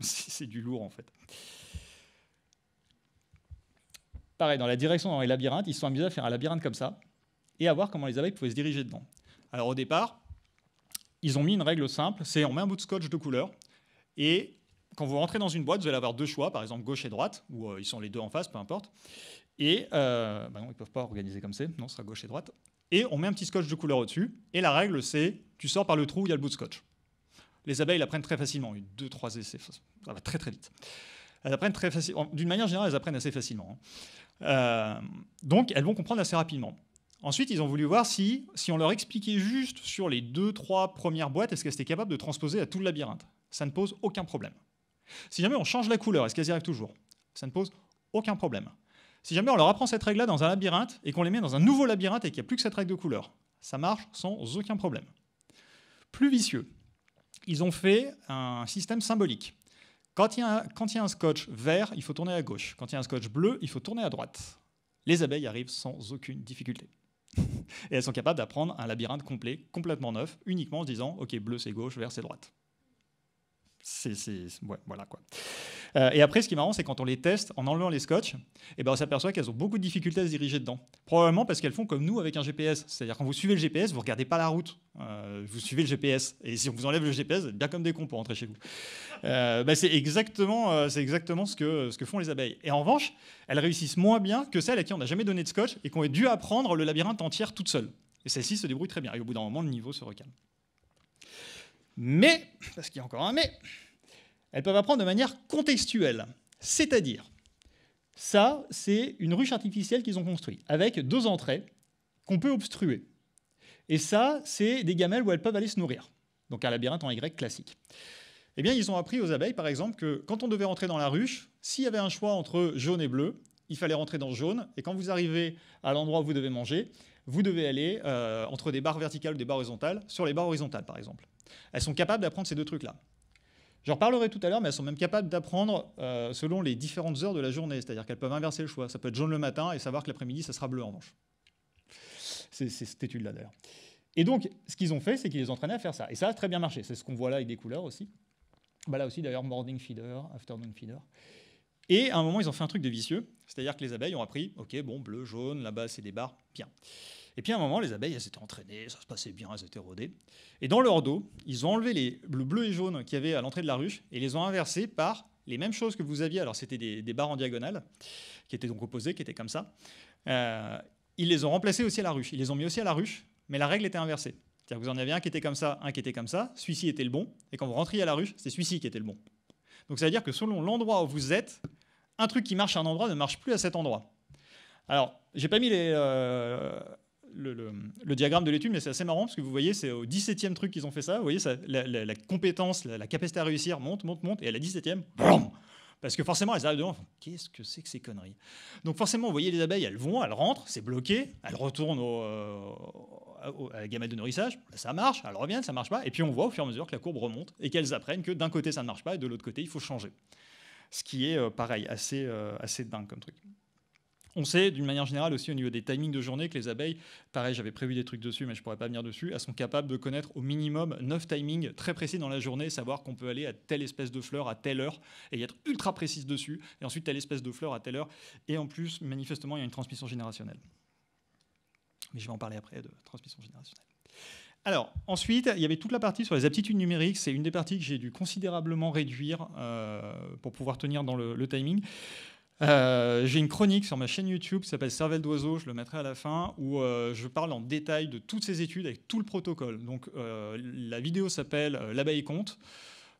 c'est du lourd, en fait. Pareil, dans la direction, dans les labyrinthes, ils se sont amusés à faire un labyrinthe comme ça et à voir comment les abeilles pouvaient se diriger dedans. Alors au départ, ils ont mis une règle simple, c'est on met un bout de scotch de couleur et quand vous rentrez dans une boîte, vous allez avoir deux choix, par exemple gauche et droite, ou euh, ils sont les deux en face, peu importe. Et euh, bah non, ils ne peuvent pas organiser comme c'est, non, ce sera gauche et droite. Et on met un petit scotch de couleur au-dessus et la règle c'est tu sors par le trou où il y a le bout de scotch. Les abeilles l'apprennent très facilement, une, deux, trois essais, ça va très très vite. Elles apprennent très facilement, d'une manière générale, elles apprennent assez facilement. Hein. Euh, donc elles vont comprendre assez rapidement. Ensuite, ils ont voulu voir si, si on leur expliquait juste sur les deux, trois premières boîtes, est-ce qu'elles étaient capables de transposer à tout le labyrinthe? Ça ne pose aucun problème. Si jamais on change la couleur, est-ce qu'elles y arrivent toujours? Ça ne pose aucun problème. Si jamais on leur apprend cette règle-là dans un labyrinthe et qu'on les met dans un nouveau labyrinthe et qu'il n'y a plus que cette règle de couleur, ça marche sans aucun problème. Plus vicieux, ils ont fait un système symbolique. Quand il y a, quand il y a un scotch vert, il faut tourner à gauche. Quand il y a un scotch bleu, il faut tourner à droite. Les abeilles arrivent sans aucune difficulté. Et elles sont capables d'apprendre un labyrinthe complet, complètement neuf, uniquement en se disant « Ok, bleu c'est gauche, vert c'est droite ». C'est, c'est, ouais, voilà quoi. Euh, et après, ce qui est marrant, c'est quand on les teste en enlevant les scotch, eh ben, on s'aperçoit qu'elles ont beaucoup de difficultés à se diriger dedans. Probablement parce qu'elles font comme nous avec un G P S. C'est-à-dire quand vous suivez le G P S, vous ne regardez pas la route. Euh, vous suivez le G P S. Et si on vous enlève le G P S, vous êtes bien comme des cons pour rentrer chez vous. Euh, ben, c'est exactement, euh, c'est exactement ce, que, ce que font les abeilles. Et en revanche, elles réussissent moins bien que celles à qui on n'a jamais donné de scotch et qui ont dû apprendre le labyrinthe entier toutes seules. Et celles-ci se débrouillent très bien. Et au bout d'un moment, le niveau se recalme. Mais, parce qu'il y a encore un mais, elles peuvent apprendre de manière contextuelle. C'est-à-dire, ça, c'est une ruche artificielle qu'ils ont construite, avec deux entrées qu'on peut obstruer. Et ça, c'est des gamelles où elles peuvent aller se nourrir. Donc un labyrinthe en Y classique. Eh bien, ils ont appris aux abeilles, par exemple, que quand on devait rentrer dans la ruche, s'il y avait un choix entre jaune et bleu, il fallait rentrer dans jaune. Et quand vous arrivez à l'endroit où vous devez manger, vous devez aller euh, entre des barres verticales ou des barres horizontales, sur les barres horizontales, par exemple. Elles sont capables d'apprendre ces deux trucs-là. J'en reparlerai tout à l'heure, mais elles sont même capables d'apprendre euh, selon les différentes heures de la journée. C'est-à-dire qu'elles peuvent inverser le choix. Ça peut être jaune le matin et savoir que l'après-midi, ça sera bleu en revanche. C'est cette étude-là, d'ailleurs. Et donc, ce qu'ils ont fait, c'est qu'ils les entraînaient à faire ça. Et ça a très bien marché. C'est ce qu'on voit là avec des couleurs aussi. Bah, là aussi, d'ailleurs, morning feeder, afternoon feeder. Et à un moment, ils ont fait un truc de vicieux. C'est-à-dire que les abeilles ont appris, OK, bon, bleu, jaune, là-bas, c'est des barres, bien. Et puis à un moment, les abeilles, elles étaient entraînées, ça se passait bien, elles étaient rodées. Et dans leur dos, ils ont enlevé les, le bleu et jaune qu'il y avait à l'entrée de la ruche et les ont inversés par les mêmes choses que vous aviez. Alors c'était des, des barres en diagonale, qui étaient donc opposées, qui étaient comme ça. Euh, ils les ont remplacés aussi à la ruche. Ils les ont mis aussi à la ruche, mais la règle était inversée. C'est-à-dire que vous en avez un qui était comme ça, un qui était comme ça, celui-ci était le bon, et quand vous rentriez à la ruche, c'est celui-ci qui était le bon. Donc ça veut dire que selon l'endroit où vous êtes, un truc qui marche à un endroit ne marche plus à cet endroit. Alors, j'ai pas mis les, euh, le, le, le diagramme de l'étude, mais c'est assez marrant, parce que vous voyez, c'est au dix-septième truc qu'ils ont fait ça, vous voyez, ça, la, la, la compétence, la, la capacité à réussir monte, monte, monte, et à la dix-septième, boum. Parce que forcément, elles arrivent devant, qu'est-ce que c'est que ces conneries? Donc forcément, vous voyez, les abeilles, elles vont, elles rentrent, c'est bloqué, elles retournent au, euh, à la gamète de nourrissage, ça marche, elles reviennent, ça marche pas, et puis on voit au fur et à mesure que la courbe remonte et qu'elles apprennent que d'un côté, ça ne marche pas, et de l'autre côté, il faut changer. Ce qui est, euh, pareil, assez, euh, assez dingue comme truc. On sait, d'une manière générale aussi, au niveau des timings de journée, que les abeilles, pareil, j'avais prévu des trucs dessus, mais je ne pourrais pas venir dessus, elles sont capables de connaître au minimum neuf timings très précis dans la journée, savoir qu'on peut aller à telle espèce de fleur à telle heure, et y être ultra précise dessus, et ensuite telle espèce de fleur à telle heure, et en plus, manifestement, il y a une transmission générationnelle. Mais je vais en parler après de transmission générationnelle. Alors, ensuite, il y avait toute la partie sur les aptitudes numériques. C'est une des parties que j'ai dû considérablement réduire euh, pour pouvoir tenir dans le, le timing. Euh, j'ai une chronique sur ma chaîne YouTube qui s'appelle Cervelle d'Oiseau, je le mettrai à la fin, où euh, je parle en détail de toutes ces études avec tout le protocole. Donc euh, la vidéo s'appelle euh, L'abeille compte.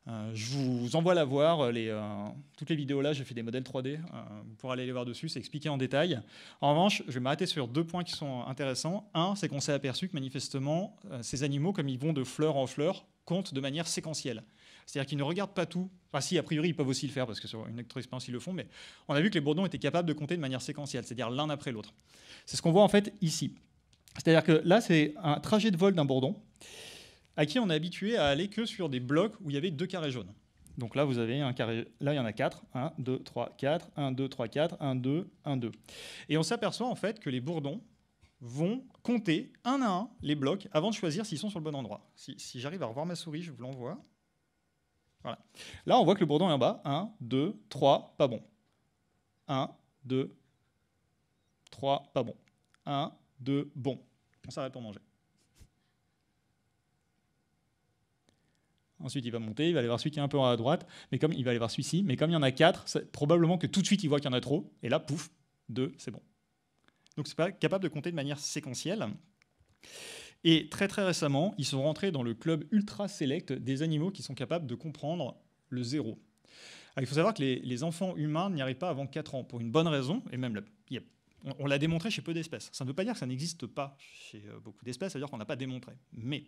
Euh, je vous envoie la voir, les, euh, toutes les vidéos là, j'ai fait des modèles trois D, euh, vous pourrez aller les voir dessus, c'est expliqué en détail. En revanche, je vais m'arrêter sur deux points qui sont intéressants. Un, c'est qu'on s'est aperçu que manifestement, euh, ces animaux, comme ils vont de fleur en fleur, comptent de manière séquentielle. C'est-à-dire qu'ils ne regardent pas tout. Enfin si, a priori, ils peuvent aussi le faire, parce que sur une autre expérience, ils le font, mais on a vu que les bourdons étaient capables de compter de manière séquentielle, c'est-à-dire l'un après l'autre. C'est ce qu'on voit en fait ici. C'est-à-dire que là, c'est un trajet de vol d'un bourdon, à qui on est habitué à aller que sur des blocs où il y avait deux carrés jaunes. Donc là, vous avez un carré, là, il y en a quatre. un, deux, trois, quatre, un, deux, trois, quatre, un, deux, un, deux. Et on s'aperçoit en fait que les bourdons vont compter un à un les blocs avant de choisir s'ils sont sur le bon endroit. Si, si j'arrive à revoir ma souris, je vous l'envoie. Voilà. Là, on voit que le bourdon est en bas. un, deux, trois, pas bon. un, deux, trois, pas bon. un, deux, bon. On s'arrête pour manger. Ensuite, il va monter, il va aller voir celui qui est un peu à droite, mais comme il va aller voir celui-ci, mais comme il y en a quatre, probablement que tout de suite, il voit qu'il y en a trop, et là, pouf, deux, c'est bon. Donc, c'est pas capable de compter de manière séquentielle. Et très, très récemment, ils sont rentrés dans le club ultra select des animaux qui sont capables de comprendre le zéro. Alors, il faut savoir que les, les enfants humains n'y arrivent pas avant quatre ans, pour une bonne raison, et même, la, y a, on, on l'a démontré chez peu d'espèces. Ça ne veut pas dire que ça n'existe pas chez beaucoup d'espèces, c'est-à-dire qu'on n'a pas démontré. Mais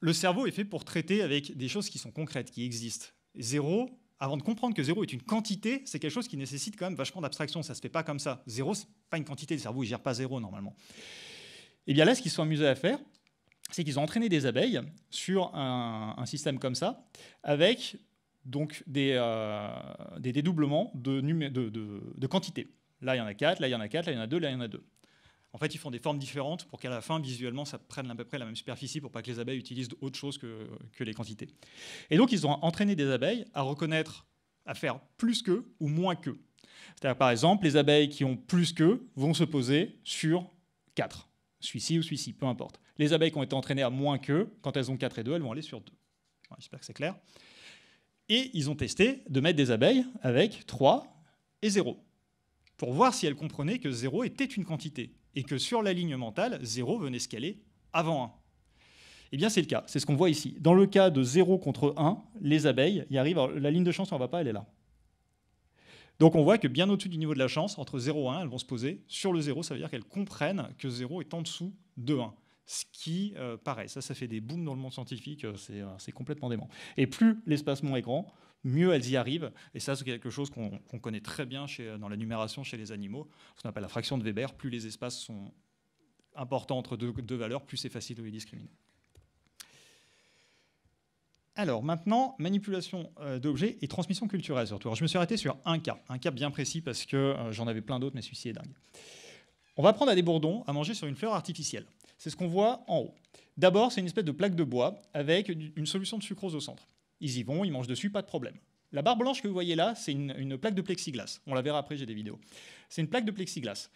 le cerveau est fait pour traiter avec des choses qui sont concrètes, qui existent. Zéro, avant de comprendre que zéro est une quantité, c'est quelque chose qui nécessite quand même vachement d'abstraction. Ça ne se fait pas comme ça. Zéro, ce n'est pas une quantité. Le cerveau, il ne gère pas zéro, normalement. Et bien là, ce qu'ils se sont amusés à faire, c'est qu'ils ont entraîné des abeilles sur un, un système comme ça, avec donc des, euh, des dédoublements de, de, de, de quantités. Là, il y en a quatre, là, il y en a quatre, là, il y en a deux, là, il y en a deux. En fait, ils font des formes différentes pour qu'à la fin, visuellement, ça prenne à peu près la même superficie pour pas que les abeilles utilisent autre chose que, que les quantités. Et donc, ils ont entraîné des abeilles à reconnaître, à faire plus qu'eux ou moins qu'eux. C'est-à-dire, par exemple, les abeilles qui ont plus qu'eux vont se poser sur quatre. Celui-ci ou celui-ci, peu importe. Les abeilles qui ont été entraînées à moins qu'eux, quand elles ont quatre et deux, elles vont aller sur deux. Ouais, j'espère que c'est clair. Et ils ont testé de mettre des abeilles avec trois et zéro pour voir si elles comprenaient que zéro était une quantité. Et que sur la ligne mentale, zéro venait se caler avant un. Eh bien, c'est le cas. C'est ce qu'on voit ici. Dans le cas de zéro contre un, les abeilles y arrivent. Alors, la ligne de chance, on ne va pas, elle est là. Donc, on voit que bien au-dessus du niveau de la chance, entre zéro et un, elles vont se poser sur le zéro. Ça veut dire qu'elles comprennent que zéro est en dessous de un. Ce qui, euh, pareil, ça, ça fait des booms dans le monde scientifique. C'est euh, complètement dément. Et plus l'espacement est grand, mieux elles y arrivent. Et ça, c'est quelque chose qu'on qu'on connaît très bien chez, dans la numération chez les animaux, ce qu'on appelle la fraction de Weber. Plus les espaces sont importants entre deux, deux valeurs, plus c'est facile de les discriminer. Alors maintenant, manipulation euh, d'objets et transmission culturelle surtout. Alors, je me suis arrêté sur un cas, un cas bien précis parce que euh, j'en avais plein d'autres, mais celui-ci est dingue. On va apprendre à des bourdons à manger sur une fleur artificielle. C'est ce qu'on voit en haut. D'abord, c'est une espèce de plaque de bois avec une solution de sucrose au centre. Ils y vont, ils mangent dessus, pas de problème. La barre blanche que vous voyez là, c'est une, une plaque de plexiglas. On la verra après, j'ai des vidéos. C'est une plaque de plexiglas.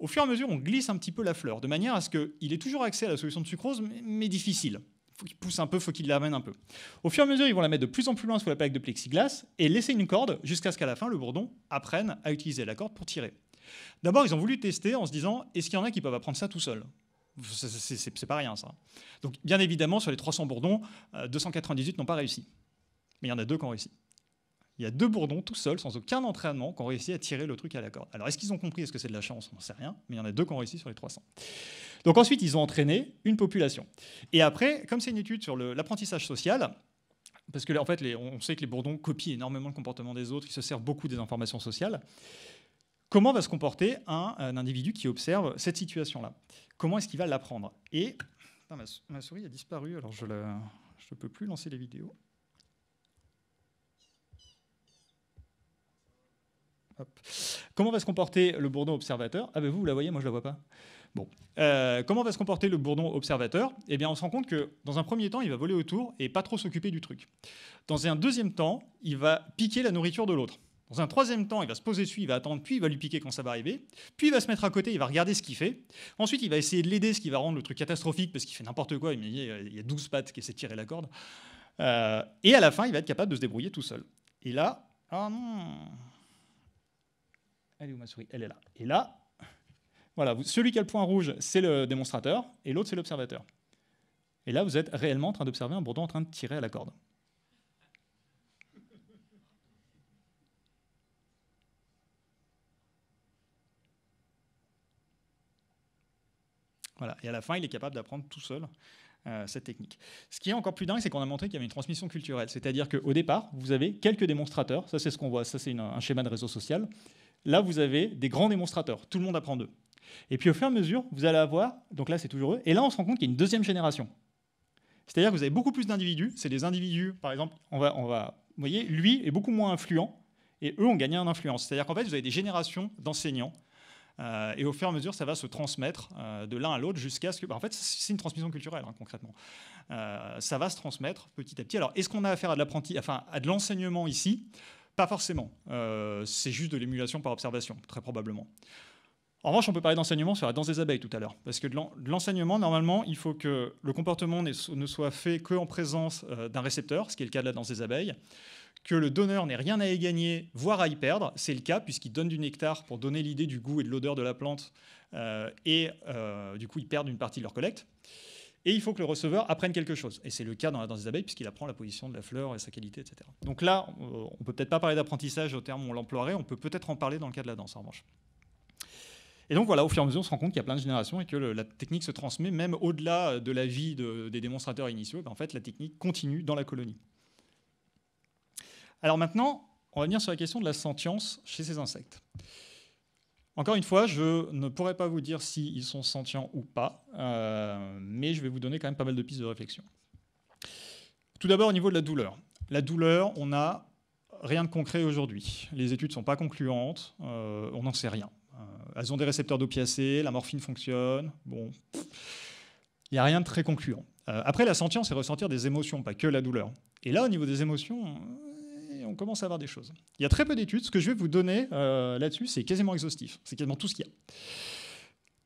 Au fur et à mesure, on glisse un petit peu la fleur, de manière à ce qu'il ait toujours accès à la solution de sucrose, mais, mais difficile. Il faut qu'il pousse un peu, il faut qu'il la ramène un peu. Au fur et à mesure, ils vont la mettre de plus en plus loin sous la plaque de plexiglas et laisser une corde jusqu'à ce qu'à la fin, le bourdon apprenne à utiliser la corde pour tirer. D'abord, ils ont voulu tester en se disant, est-ce qu'il y en a qui peuvent apprendre ça tout seul ? C'est pas rien, ça. Donc, bien évidemment, sur les trois cents bourdons, deux cent quatre-vingt-dix-huit n'ont pas réussi. Mais il y en a deux qui ont réussi. Il y a deux bourdons, tout seuls, sans aucun entraînement, qui ont réussi à tirer le truc à la corde. Alors, est-ce qu'ils ont compris? Est-ce que c'est de la chance? On n'en sait rien. Mais il y en a deux qui ont réussi sur les trois cents. Donc ensuite, ils ont entraîné une population. Et après, comme c'est une étude sur l'apprentissage social... Parce que en fait, les, on sait que les bourdons copient énormément le comportement des autres, ils se servent beaucoup des informations sociales. Comment va se comporter un, un individu qui observe cette situation-là? Comment est-ce qu'il va l'apprendre? Et putain, ma, ma souris a disparu, alors je ne peux plus lancer les vidéos. Hop. Comment va se comporter le bourdon observateur? Ah ben vous, vous la voyez, moi je ne la vois pas. Bon. Euh, comment va se comporter le bourdon observateur? Eh bien, on se rend compte que dans un premier temps, il va voler autour et pas trop s'occuper du truc. Dans un deuxième temps, il va piquer la nourriture de l'autre. Dans un troisième temps, il va se poser dessus, il va attendre, puis il va lui piquer quand ça va arriver. Puis il va se mettre à côté, il va regarder ce qu'il fait. Ensuite, il va essayer de l'aider, ce qui va rendre le truc catastrophique parce qu'il fait n'importe quoi. Il y a douze pattes qui essaient de tirer la corde. Euh, et à la fin, il va être capable de se débrouiller tout seul. Et là... Ah non. Elle est où ma souris? Elle est là. Et là... Voilà, celui qui a le point rouge, c'est le démonstrateur, et l'autre, c'est l'observateur. Et là, vous êtes réellement en train d'observer un bourdon en train de tirer à la corde. Voilà, et à la fin, il est capable d'apprendre tout seul euh, cette technique. Ce qui est encore plus dingue, c'est qu'on a montré qu'il y avait une transmission culturelle. C'est-à-dire qu'au départ, vous avez quelques démonstrateurs. Ça, c'est ce qu'on voit. Ça, c'est un schéma de réseau social. Là, vous avez des grands démonstrateurs. Tout le monde apprend d'eux. Et puis au fur et à mesure, vous allez avoir, donc là c'est toujours eux, et là on se rend compte qu'il y a une deuxième génération. C'est-à-dire que vous avez beaucoup plus d'individus, c'est des individus, par exemple, on va, on va, vous voyez, lui est beaucoup moins influent, et eux ont gagné en influence. C'est-à-dire qu'en fait vous avez des générations d'enseignants, euh, et au fur et à mesure ça va se transmettre euh, de l'un à l'autre jusqu'à ce que, bah, en fait c'est une transmission culturelle hein, concrètement, euh, ça va se transmettre petit à petit. Alors est-ce qu'on a affaire à de l'apprenti, enfin à de l'enseignement ici? Pas forcément, euh, c'est juste de l'émulation par observation, très probablement. En revanche, on peut parler d'enseignement sur la danse des abeilles tout à l'heure. Parce que de l'enseignement, normalement, il faut que le comportement ne soit fait qu'en présence d'un récepteur, ce qui est le cas de la danse des abeilles, que le donneur n'ait rien à y gagner, voire à y perdre. C'est le cas, puisqu'il donne du nectar pour donner l'idée du goût et de l'odeur de la plante, euh, et euh, du coup, ils perdent une partie de leur collecte. Et il faut que le receveur apprenne quelque chose. Et c'est le cas dans la danse des abeilles, puisqu'il apprend la position de la fleur et sa qualité, et cetera. Donc là, on ne peut peut-être pas parler d'apprentissage au terme où on l'emploierait, on peut peut-être en parler dans le cas de la danse, en revanche. Et donc voilà, au fur et à mesure, on se rend compte qu'il y a plein de générations et que le, la technique se transmet même au-delà de la vie de, des démonstrateurs initiaux. Ben en fait, la technique continue dans la colonie. Alors maintenant, on va venir sur la question de la sentience chez ces insectes. Encore une fois, je ne pourrais pas vous dire s'ils sont sentients ou pas, euh, mais je vais vous donner quand même pas mal de pistes de réflexion. Tout d'abord, au niveau de la douleur. La douleur, on n'a rien de concret aujourd'hui. Les études ne sont pas concluantes, euh, on n'en sait rien. Elles ont des récepteurs d'opiacés, la morphine fonctionne. Bon, il n'y a rien de très concluant. Euh, après, la sentience, c'est ressentir des émotions, pas que la douleur. Et là, au niveau des émotions, on commence à avoir des choses. Il y a très peu d'études. Ce que je vais vous donner euh, là-dessus, c'est quasiment exhaustif. C'est quasiment tout ce qu'il y a.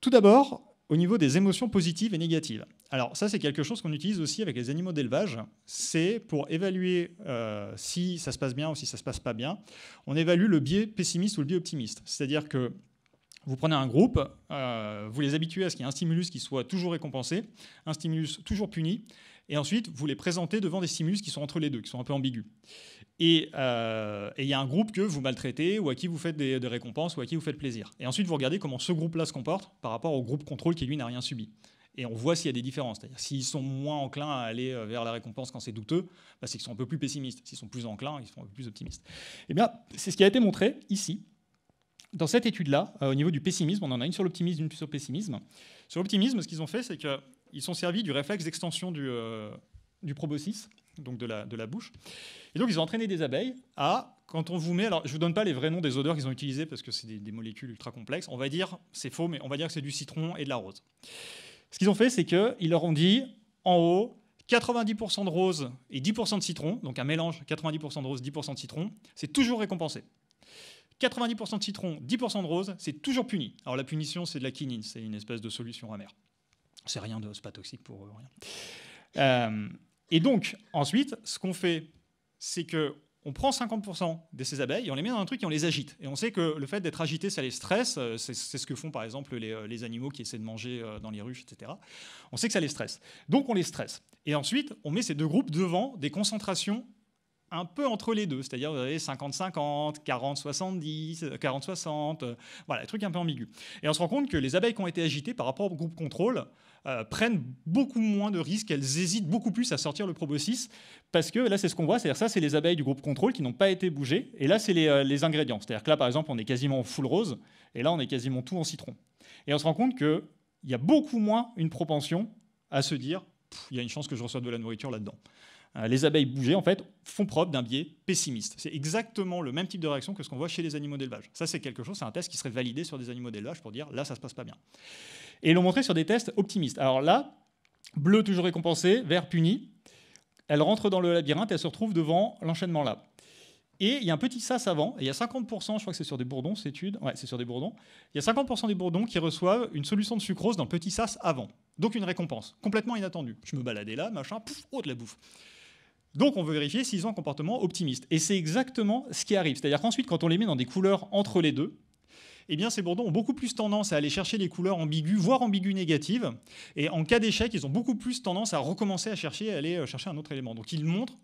Tout d'abord, au niveau des émotions positives et négatives. Alors ça, c'est quelque chose qu'on utilise aussi avec les animaux d'élevage. C'est pour évaluer euh, si ça se passe bien ou si ça se passe pas bien. On évalue le biais pessimiste ou le biais optimiste. C'est-à-dire que vous prenez un groupe, euh, vous les habituez à ce qu'il y ait un stimulus qui soit toujours récompensé, un stimulus toujours puni, et ensuite vous les présentez devant des stimulus qui sont entre les deux, qui sont un peu ambigus. Et euh, et y a un groupe que vous maltraitez ou à qui vous faites des, des récompenses ou à qui vous faites plaisir. Et ensuite vous regardez comment ce groupe-là se comporte par rapport au groupe contrôle qui lui n'a rien subi. Et on voit s'il y a des différences. C'est-à-dire s'ils sont moins enclins à aller vers la récompense quand c'est douteux, bah, c'est qu'ils sont un peu plus pessimistes. S'ils sont plus enclins, ils sont un peu plus optimistes. Eh bien, c'est ce qui a été montré ici. Dans cette étude-là, euh, au niveau du pessimisme, on en a une sur l'optimisme, une sur le pessimisme. Sur l'optimisme, ce qu'ils ont fait, c'est qu'ils sont servis du réflexe d'extension du, euh, du proboscis, donc de la, de la bouche. Et donc, ils ont entraîné des abeilles à, quand on vous met... Alors, je ne vous donne pas les vrais noms des odeurs qu'ils ont utilisées parce que c'est des, des molécules ultra complexes. On va dire, c'est faux, mais on va dire que c'est du citron et de la rose. Ce qu'ils ont fait, c'est qu'ils leur ont dit, en haut, quatre-vingt-dix pour cent de rose et dix pour cent de citron, donc un mélange quatre-vingt-dix pour cent de rose, dix pour cent de citron, c'est toujours récompensé. quatre-vingt-dix pour cent de citron, dix pour cent de rose, c'est toujours puni. Alors la punition, c'est de la quinine, c'est une espèce de solution amère. C'est rien de, c'est pas toxique pour rien. Euh, et donc, ensuite, ce qu'on fait, c'est que on prend cinquante pour cent de ces abeilles, et on les met dans un truc et on les agite. Et on sait que le fait d'être agité, ça les stresse. C'est ce que font, par exemple, les, les animaux qui essaient de manger dans les ruches, et cetera. On sait que ça les stresse. Donc, on les stresse. Et ensuite, on met ces deux groupes devant des concentrations un peu entre les deux. C'est-à-dire, vous avez cinquante cinquante, quarante soixante-dix, quarante soixante. Voilà, un truc un peu ambigu. Et on se rend compte que les abeilles qui ont été agitées par rapport au groupe contrôle Euh, prennent beaucoup moins de risques, elles hésitent beaucoup plus à sortir le proboscis, parce que là, c'est ce qu'on voit, c'est-à-dire ça, c'est les abeilles du groupe contrôle qui n'ont pas été bougées, et là, c'est les, euh, les ingrédients. C'est-à-dire que là, par exemple, on est quasiment en full rose, et là, on est quasiment tout en citron. Et on se rend compte qu'il y a beaucoup moins une propension à se dire « il y a une chance que je reçoive de la nourriture là-dedans ». Les abeilles bougées, en fait, font preuve d'un biais pessimiste. C'est exactement le même type de réaction que ce qu'on voit chez les animaux d'élevage. Ça, c'est quelque chose, c'est un test qui serait validé sur des animaux d'élevage pour dire là, ça se passe pas bien. Et ils l'ont montré sur des tests optimistes. Alors là, bleu toujours récompensé, vert puni. Elle rentre dans le labyrinthe, elle se retrouve devant l'enchaînement là. Et il y a un petit sas avant, et il y a cinquante pour cent, je crois que c'est sur des bourdons, cette étude, ouais, c'est sur des bourdons, il y a cinquante pour cent des bourdons qui reçoivent une solution de sucrose dans le petit sas avant. Donc une récompense, complètement inattendue. Je me baladais là, machin, pouf, oh de la bouffe. Donc, on veut vérifier s'ils ont un comportement optimiste. Et c'est exactement ce qui arrive. C'est-à-dire qu'ensuite, quand on les met dans des couleurs entre les deux, eh bien, ces bourdons ont beaucoup plus tendance à aller chercher les couleurs ambiguës, voire ambiguës négatives. Et en cas d'échec, ils ont beaucoup plus tendance à recommencer à chercher, à aller chercher un autre élément. Donc, ils montrent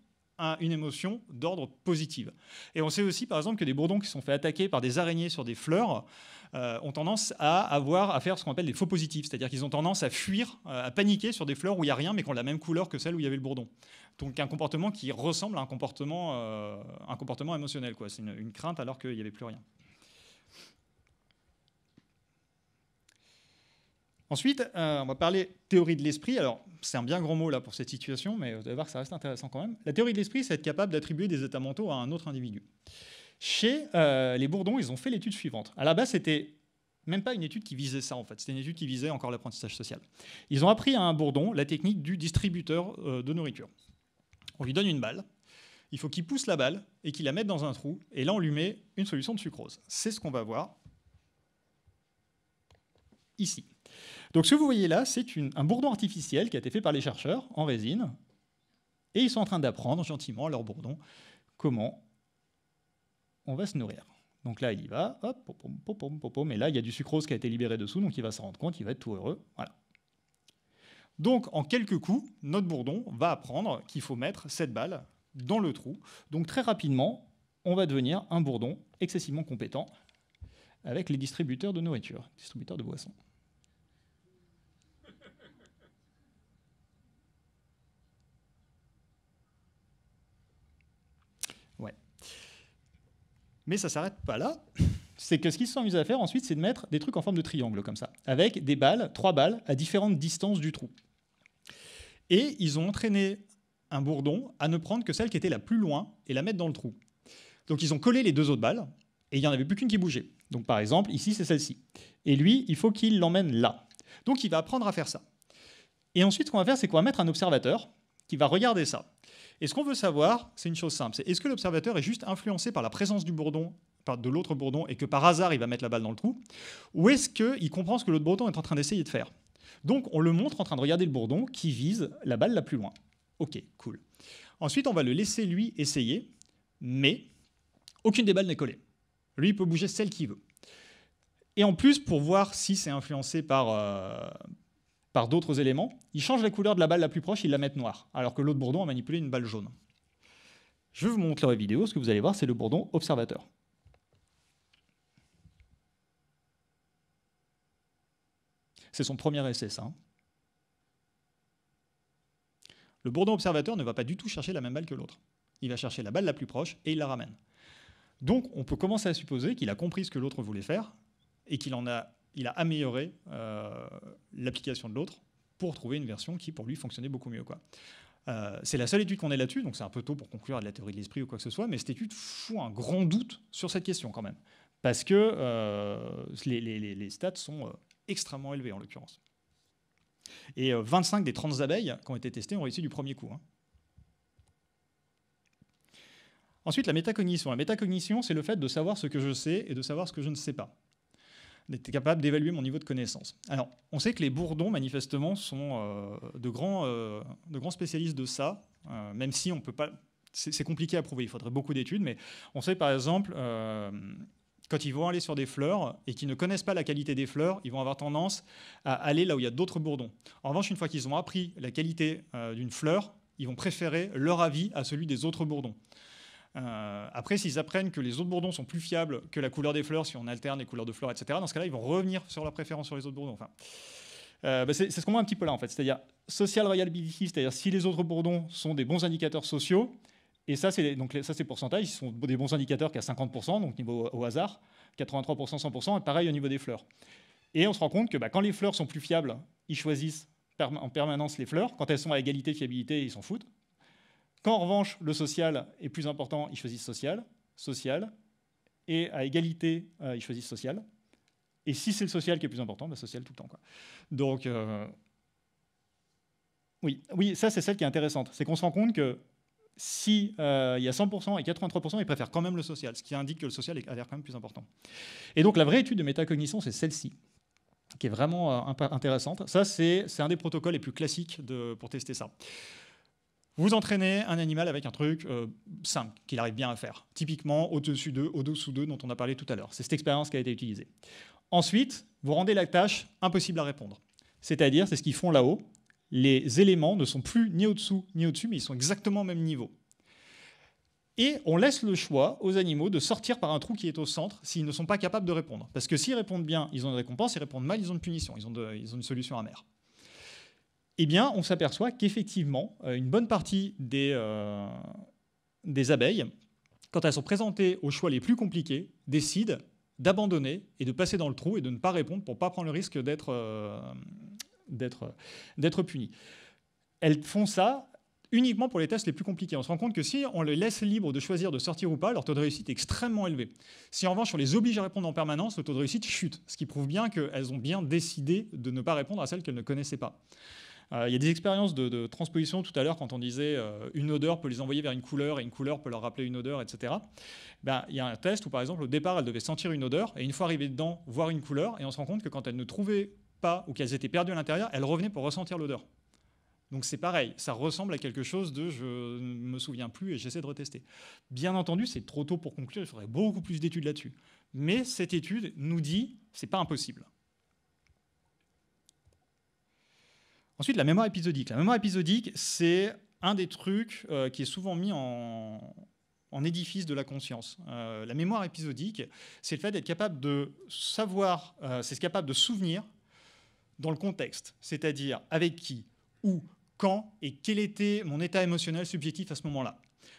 une émotion d'ordre positive. Et on sait aussi, par exemple, que des bourdons qui sont fait attaquer par des araignées sur des fleurs euh, ont tendance à, avoir, à faire ce qu'on appelle des faux positifs. C'est-à-dire qu'ils ont tendance à fuir, à paniquer sur des fleurs où il n'y a rien, mais qui ont la même couleur que celle où il y avait le bourdon. Donc un comportement qui ressemble à un comportement, euh, un comportement émotionnel, quoi. C'est une, une crainte alors qu'il n'y avait plus rien. Ensuite, euh, on va parler théorie de l'esprit. Alors, c'est un bien grand mot là pour cette situation, mais vous allez voir que ça reste intéressant quand même. La théorie de l'esprit, c'est être capable d'attribuer des états mentaux à un autre individu. Chez euh, les bourdons, ils ont fait l'étude suivante. À la base, c'était même pas une étude qui visait ça, en fait. C'était une étude qui visait encore l'apprentissage social. Ils ont appris à un bourdon la technique du distributeur euh, de nourriture. On lui donne une balle, il faut qu'il pousse la balle et qu'il la mette dans un trou, et là, on lui met une solution de sucrose. C'est ce qu'on va voir ici. Donc ce que vous voyez là, c'est un bourdon artificiel qui a été fait par les chercheurs en résine. Et ils sont en train d'apprendre gentiment à leur bourdon comment on va se nourrir. Donc là, il y va, hop, pom, pom, pom, pom, pom, et là, il y a du sucrose qui a été libéré dessous, donc il va se rendre compte, il va être tout heureux. Voilà. Donc en quelques coups, notre bourdon va apprendre qu'il faut mettre cette balle dans le trou. Donc très rapidement, on va devenir un bourdon excessivement compétent avec les distributeurs de nourriture, distributeurs de boissons. Mais ça ne s'arrête pas là. C'est que ce qu'ils se sont amusés à faire ensuite, c'est de mettre des trucs en forme de triangle, comme ça, avec des balles, trois balles, à différentes distances du trou. Et ils ont entraîné un bourdon à ne prendre que celle qui était la plus loin et la mettre dans le trou. Donc ils ont collé les deux autres balles, et il n'y en avait plus qu'une qui bougeait. Donc par exemple, ici, c'est celle-ci. Et lui, il faut qu'il l'emmène là. Donc il va apprendre à faire ça. Et ensuite, ce qu'on va faire, c'est qu'on va mettre un observateur qui va regarder ça. Et ce qu'on veut savoir, c'est une chose simple, c'est est-ce que l'observateur est juste influencé par la présence du bourdon, de l'autre bourdon, et que par hasard, il va mettre la balle dans le trou, ou est-ce qu'il comprend ce que l'autre bourdon est en train d'essayer de faire? Donc, on le montre en train de regarder le bourdon qui vise la balle la plus loin. Ok, cool. Ensuite, on va le laisser, lui, essayer, mais aucune des balles n'est collée. Lui, il peut bouger celle qu'il veut. Et en plus, pour voir si c'est influencé par... Euh par d'autres éléments, ils changent la couleur de la balle la plus proche, ils la mettent noire, alors que l'autre bourdon a manipulé une balle jaune. Je vous montre la vidéo, ce que vous allez voir, c'est le bourdon observateur. C'est son premier essai, ça. Hein. Le bourdon observateur ne va pas du tout chercher la même balle que l'autre. Il va chercher la balle la plus proche et il la ramène. Donc, on peut commencer à supposer qu'il a compris ce que l'autre voulait faire et qu'il en a... il a amélioré euh, l'application de l'autre pour trouver une version qui, pour lui, fonctionnait beaucoup mieux, quoi. Euh, c'est la seule étude qu'on ait là-dessus, donc c'est un peu tôt pour conclure à de la théorie de l'esprit ou quoi que ce soit, mais cette étude fout un grand doute sur cette question quand même, parce que euh, les, les, les stats sont euh, extrêmement élevés, en l'occurrence. Et euh, vingt-cinq des trente abeilles qui ont été testées ont réussi du premier coup. Hein. Ensuite, la métacognition. La métacognition, c'est le fait de savoir ce que je sais et de savoir ce que je ne sais pas, d'être capable d'évaluer mon niveau de connaissance. Alors, on sait que les bourdons, manifestement, sont euh, de, grands, euh, de grands spécialistes de ça, euh, même si on peut pas... c'est compliqué à prouver, il faudrait beaucoup d'études, mais on sait par exemple, euh, quand ils vont aller sur des fleurs et qu'ils ne connaissent pas la qualité des fleurs, ils vont avoir tendance à aller là où il y a d'autres bourdons. En revanche, une fois qu'ils ont appris la qualité euh, d'une fleur, ils vont préférer leur avis à celui des autres bourdons. Euh, après, s'ils apprennent que les autres bourdons sont plus fiables que la couleur des fleurs, si on alterne les couleurs de fleurs, et cetera, dans ce cas-là, ils vont revenir sur leur préférence sur les autres bourdons. Enfin, euh, bah c'est ce qu'on voit un petit peu là, en fait. C'est-à-dire social reliability, c'est-à-dire si les autres bourdons sont des bons indicateurs sociaux, et ça, c'est les pourcentages, ils sont des bons indicateurs qu'à cinquante pour cent, donc niveau au hasard, quatre-vingt-trois pour cent, cent pour cent, et pareil au niveau des fleurs. Et on se rend compte que bah, quand les fleurs sont plus fiables, ils choisissent en permanence les fleurs. Quand elles sont à égalité de fiabilité, ils s'en foutent. Quand, en revanche, le social est plus important, ils choisissent social, social, et à égalité, euh, ils choisissent social. Et si c'est le social qui est plus important, ben social tout le temps, quoi. Donc, euh, oui. oui, ça, c'est celle qui est intéressante. C'est qu'on se rend compte que si euh, il y a cent pour cent et quatre-vingt-trois pour cent, ils préfèrent quand même le social, ce qui indique que le social est quand même plus important. Et donc, la vraie étude de métacognition, c'est celle-ci, qui est vraiment euh, intéressante. Ça, c'est un des protocoles les plus classiques de, pour tester ça. Vous entraînez un animal avec un truc euh, simple, qu'il arrive bien à faire. Typiquement, au-dessus d'eux, au-dessous d'eux, dont on a parlé tout à l'heure. C'est cette expérience qui a été utilisée. Ensuite, vous rendez la tâche impossible à répondre. C'est-à-dire, c'est ce qu'ils font là-haut. Les éléments ne sont plus ni au-dessous ni au-dessus, mais ils sont exactement au même niveau. Et on laisse le choix aux animaux de sortir par un trou qui est au centre s'ils ne sont pas capables de répondre. Parce que s'ils répondent bien, ils ont une récompense. S'ils répondent mal, ils ont une punition. Ils ont, de, ils ont une solution amère. Eh bien, on s'aperçoit qu'effectivement, une bonne partie des, euh, des abeilles, quand elles sont présentées aux choix les plus compliqués, décident d'abandonner et de passer dans le trou et de ne pas répondre pour ne pas prendre le risque d'être euh, d'être, d'être punies. Elles font ça uniquement pour les tests les plus compliqués. On se rend compte que si on les laisse libres de choisir de sortir ou pas, leur taux de réussite est extrêmement élevé. Si en revanche on les oblige à répondre en permanence, le taux de réussite chute, ce qui prouve bien qu'elles ont bien décidé de ne pas répondre à celles qu'elles ne connaissaient pas. Il euh, y a des expériences de, de transposition tout à l'heure quand on disait euh, une odeur peut les envoyer vers une couleur et une couleur peut leur rappeler une odeur, et cetera. Ben, y a un test où, par exemple, au départ, elles devaient sentir une odeur et une fois arrivées dedans, voir une couleur et on se rend compte que quand elles ne trouvaient pas ou qu'elles étaient perdues à l'intérieur, elles revenaient pour ressentir l'odeur. Donc c'est pareil, ça ressemble à quelque chose de je ne me souviens plus et j'essaie de retester. Bien entendu, c'est trop tôt pour conclure, il faudrait beaucoup plus d'études là-dessus. Mais cette étude nous dit c'est pas impossible. Ensuite, la mémoire épisodique. La mémoire épisodique, c'est un des trucs euh, qui est souvent mis en, en édifice de la conscience. Euh, la mémoire épisodique, c'est le fait d'être capable de savoir, euh, c'est capable de souvenir dans le contexte, c'est-à-dire avec qui, où, quand et quel était mon état émotionnel subjectif à ce moment-là.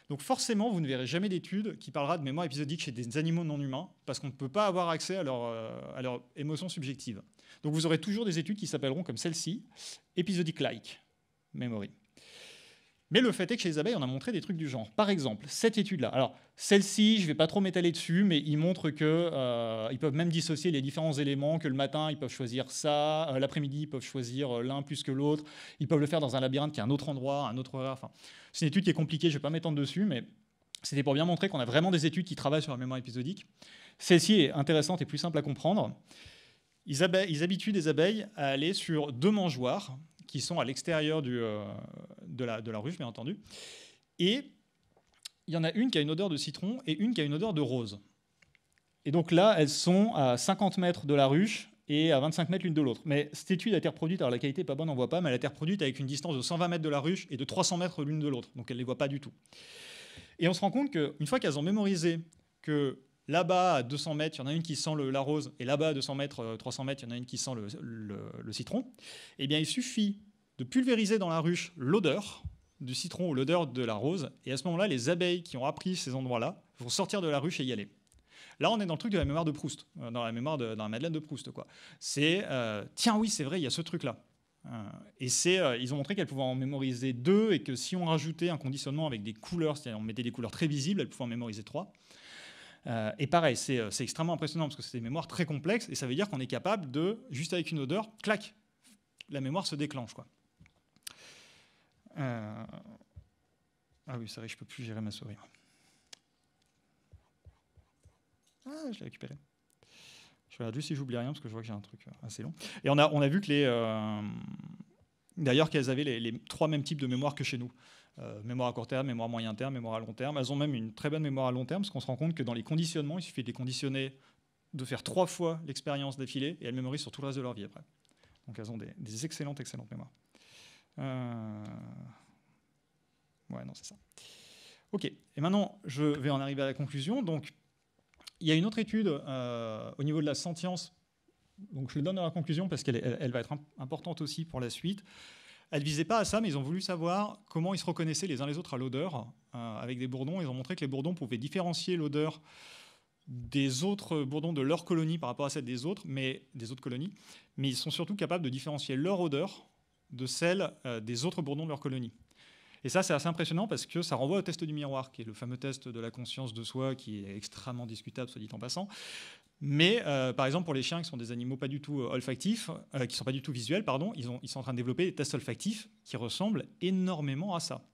Donc forcément, vous ne verrez jamais d'étude qui parlera de mémoire épisodique chez des animaux non humains parce qu'on ne peut pas avoir accès à leur, euh, à leur émotion subjective. Donc vous aurez toujours des études qui s'appelleront comme celle-ci, épisodique-like memory. Mais le fait est que chez les abeilles, on a montré des trucs du genre. Par exemple, cette étude-là. Alors, celle-ci, je ne vais pas trop m'étaler dessus, mais ils montrent qu'ils euh, peuvent même dissocier les différents éléments, que le matin, ils peuvent choisir ça, euh, l'après-midi, ils peuvent choisir l'un plus que l'autre, ils peuvent le faire dans un labyrinthe qui est un autre endroit, un autre horaire. Enfin, c'est une étude qui est compliquée, je ne vais pas m'étendre dessus, mais c'était pour bien montrer qu'on a vraiment des études qui travaillent sur la mémoire épisodique. Celle-ci est intéressante et plus simple à comprendre. Ils, ils habituent des abeilles à aller sur deux mangeoires qui sont à l'extérieur euh, de, la, de la ruche, bien entendu. Et il y en a une qui a une odeur de citron et une qui a une odeur de rose. Et donc là, elles sont à cinquante mètres de la ruche et à vingt-cinq mètres l'une de l'autre. Mais cette étude a été reproduite, alors la qualité n'est pas bonne, on ne voit pas, mais elle a été reproduite avec une distance de cent vingt mètres de la ruche et de trois cents mètres l'une de l'autre. Donc elle ne les voit pas du tout. Et on se rend compte qu'une fois qu'elles ont mémorisé que là-bas, à deux cents mètres, il y en a une qui sent le, la rose, et là-bas, à deux cents mètres, trois cents mètres, il y en a une qui sent le, le, le citron, eh bien, il suffit de pulvériser dans la ruche l'odeur du citron ou l'odeur de la rose, et à ce moment-là, les abeilles qui ont appris ces endroits-là vont sortir de la ruche et y aller. Là, on est dans le truc de la mémoire de Proust, dans la mémoire de dans la Madeleine de Proust, quoi. C'est, euh, tiens, oui, c'est vrai, il y a ce truc-là. Et c'est, euh, ils ont montré qu'elles pouvaient en mémoriser deux, et que si on rajoutait un conditionnement avec des couleurs, c'est-à-dire on mettait des couleurs très visibles, elles pouvaient en mémoriser trois. Euh, et pareil, c'est extrêmement impressionnant parce que c'est des mémoires très complexes et ça veut dire qu'on est capable de, juste avec une odeur, clac, la mémoire se déclenche, quoi. Euh... Ah oui, c'est vrai, je ne peux plus gérer ma souris. Ah, je l'ai récupéré. Je regarde juste si j'oublie rien parce que je vois que j'ai un truc assez long. Et on a, on a vu que les... Euh D'ailleurs, qu'elles avaient les, les trois mêmes types de mémoire que chez nous. Euh, mémoire à court terme, mémoire à moyen terme, mémoire à long terme. Elles ont même une très bonne mémoire à long terme, parce qu'on se rend compte que dans les conditionnements, il suffit de les conditionner, de faire trois fois l'expérience d'affilée, et elles mémorisent sur tout le reste de leur vie après. Donc elles ont des, des excellentes, excellentes mémoires. Euh... Ouais, non, c'est ça. OK, et maintenant, je vais en arriver à la conclusion. Donc, il y a une autre étude euh, au niveau de la sentience. Donc, je le donne dans la conclusion parce qu'elle elle, elle va être importante aussi pour la suite. Elle ne visait pas à ça, mais ils ont voulu savoir comment ils se reconnaissaient les uns les autres à l'odeur. Euh, avec des bourdons, ils ont montré que les bourdons pouvaient différencier l'odeur des autres bourdons de leur colonie par rapport à celle des autres, mais, des autres colonies. Mais ils sont surtout capables de différencier leur odeur de celle euh, des autres bourdons de leur colonie. Et ça, c'est assez impressionnant parce que ça renvoie au test du miroir, qui est le fameux test de la conscience de soi, qui est extrêmement discutable, soit dit en passant. Mais, euh, par exemple, pour les chiens qui sont des animaux pas du tout olfactifs, euh, qui ne sont pas du tout visuels, pardon, ils, ont, ils sont en train de développer des tests olfactifs qui ressemblent énormément à ça.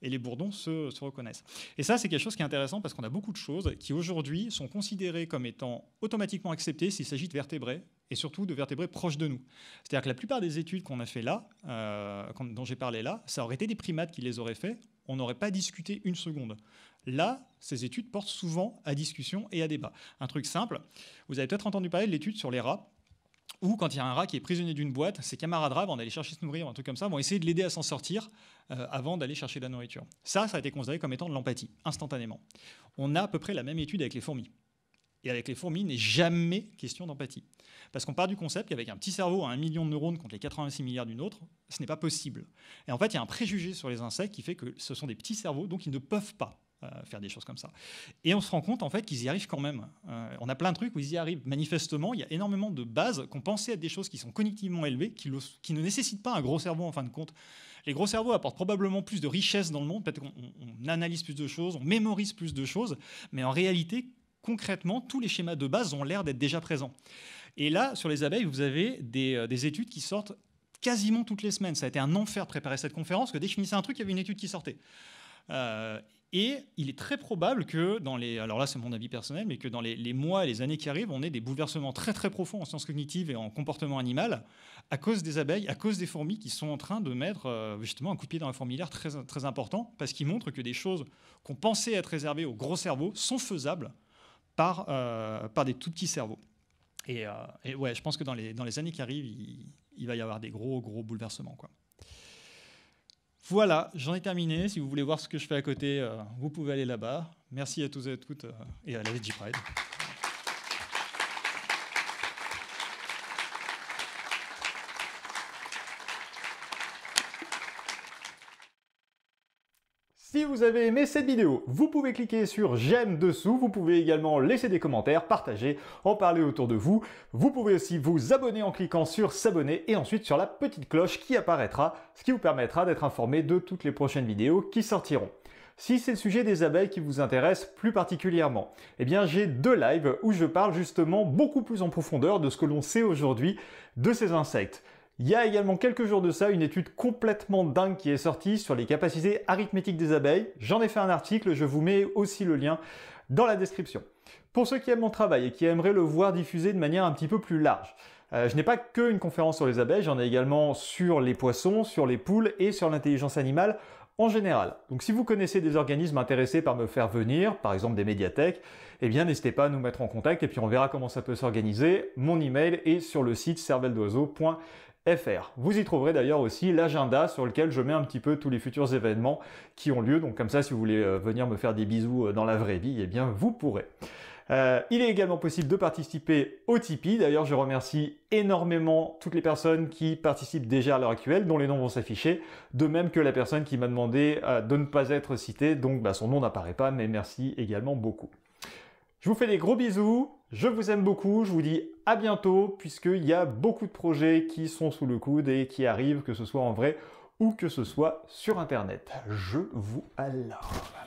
Et les bourdons se, se reconnaissent. Et ça, c'est quelque chose qui est intéressant parce qu'on a beaucoup de choses qui, aujourd'hui, sont considérées comme étant automatiquement acceptées s'il s'agit de vertébrés, et surtout de vertébrés proches de nous. C'est-à-dire que la plupart des études qu'on a fait là, euh, dont j'ai parlé là, ça aurait été des primates qui les auraient fait, on n'aurait pas discuté une seconde. Là, ces études portent souvent à discussion et à débat. Un truc simple, vous avez peut-être entendu parler de l'étude sur les rats, ou quand il y a un rat qui est prisonnier d'une boîte, ses camarades rats vont aller chercher se nourrir, un truc comme ça, vont essayer de l'aider à s'en sortir euh, avant d'aller chercher de la nourriture. Ça, ça a été considéré comme étant de l'empathie, instantanément. On a à peu près la même étude avec les fourmis. Et avec les fourmis, il n'est jamais question d'empathie. Parce qu'on part du concept qu'avec un petit cerveau à un million de neurones contre les quatre-vingt-six milliards d'une autre, ce n'est pas possible. Et en fait, il y a un préjugé sur les insectes qui fait que ce sont des petits cerveaux, donc ils ne peuvent pas euh, faire des choses comme ça. Et on se rend compte en fait qu'ils y arrivent quand même. Euh, on a plein de trucs où ils y arrivent. Manifestement, il y a énormément de bases qu'on pensait être des choses qui sont cognitivement élevées, qui, le, qui ne nécessitent pas un gros cerveau en fin de compte. Les gros cerveaux apportent probablement plus de richesse dans le monde, peut-être qu'on on analyse plus de choses, on mémorise plus de choses, mais en réalité, concrètement, tous les schémas de base ont l'air d'être déjà présents. Et là, sur les abeilles, vous avez des, euh, des études qui sortent quasiment toutes les semaines. Ça a été un enfer de préparer cette conférence, que dès que je finissais un truc, il y avait une étude qui sortait. Euh, et il est très probable que dans les... Alors là, c'est mon avis personnel, mais que dans les, les mois et les années qui arrivent, on ait des bouleversements très très profonds en sciences cognitives et en comportement animal à cause des abeilles, à cause des fourmis qui sont en train de mettre euh, justement un coup de pied dans un formulaire très, très important, parce qu'ils montrent que des choses qu'on pensait être réservées au gros cerveau sont faisables Par, euh, par des tout petits cerveaux. Et, euh, et ouais, je pense que dans les, dans les années qui arrivent, il, il va y avoir des gros, gros bouleversements, quoi. Voilà, j'en ai terminé. Si vous voulez voir ce que je fais à côté, euh, vous pouvez aller là-bas. Merci à tous et à toutes, euh, et à la Veggie Pride. Si vous avez aimé cette vidéo, vous pouvez cliquer sur j'aime dessous, vous pouvez également laisser des commentaires, partager, en parler autour de vous. Vous pouvez aussi vous abonner en cliquant sur s'abonner et ensuite sur la petite cloche qui apparaîtra, ce qui vous permettra d'être informé de toutes les prochaines vidéos qui sortiront. Si c'est le sujet des abeilles qui vous intéresse plus particulièrement, eh bien j'ai deux lives où je parle justement beaucoup plus en profondeur de ce que l'on sait aujourd'hui de ces insectes. Il y a également quelques jours de ça une étude complètement dingue qui est sortie sur les capacités arithmétiques des abeilles. J'en ai fait un article, je vous mets aussi le lien dans la description. Pour ceux qui aiment mon travail et qui aimeraient le voir diffusé de manière un petit peu plus large, euh, je n'ai pas qu'une conférence sur les abeilles, j'en ai également sur les poissons, sur les poules et sur l'intelligence animale en général. Donc si vous connaissez des organismes intéressés par me faire venir, par exemple des médiathèques, eh bien n'hésitez pas à nous mettre en contact et puis on verra comment ça peut s'organiser. Mon email est sur le site cervelle doiseau point F R. Vous y trouverez d'ailleurs aussi l'agenda sur lequel je mets un petit peu tous les futurs événements qui ont lieu. Donc comme ça, si vous voulez venir me faire des bisous dans la vraie vie, eh bien vous pourrez. Euh, il est également possible de participer au Tipeee. D'ailleurs, je remercie énormément toutes les personnes qui participent déjà à l'heure actuelle, dont les noms vont s'afficher. De même que la personne qui m'a demandé euh, de ne pas être citée. Donc bah, son nom n'apparaît pas, mais merci également beaucoup. Je vous fais des gros bisous. Je vous aime beaucoup, je vous dis à bientôt, puisqu'il y a beaucoup de projets qui sont sous le coude et qui arrivent, que ce soit en vrai ou que ce soit sur Internet. Je vous adore.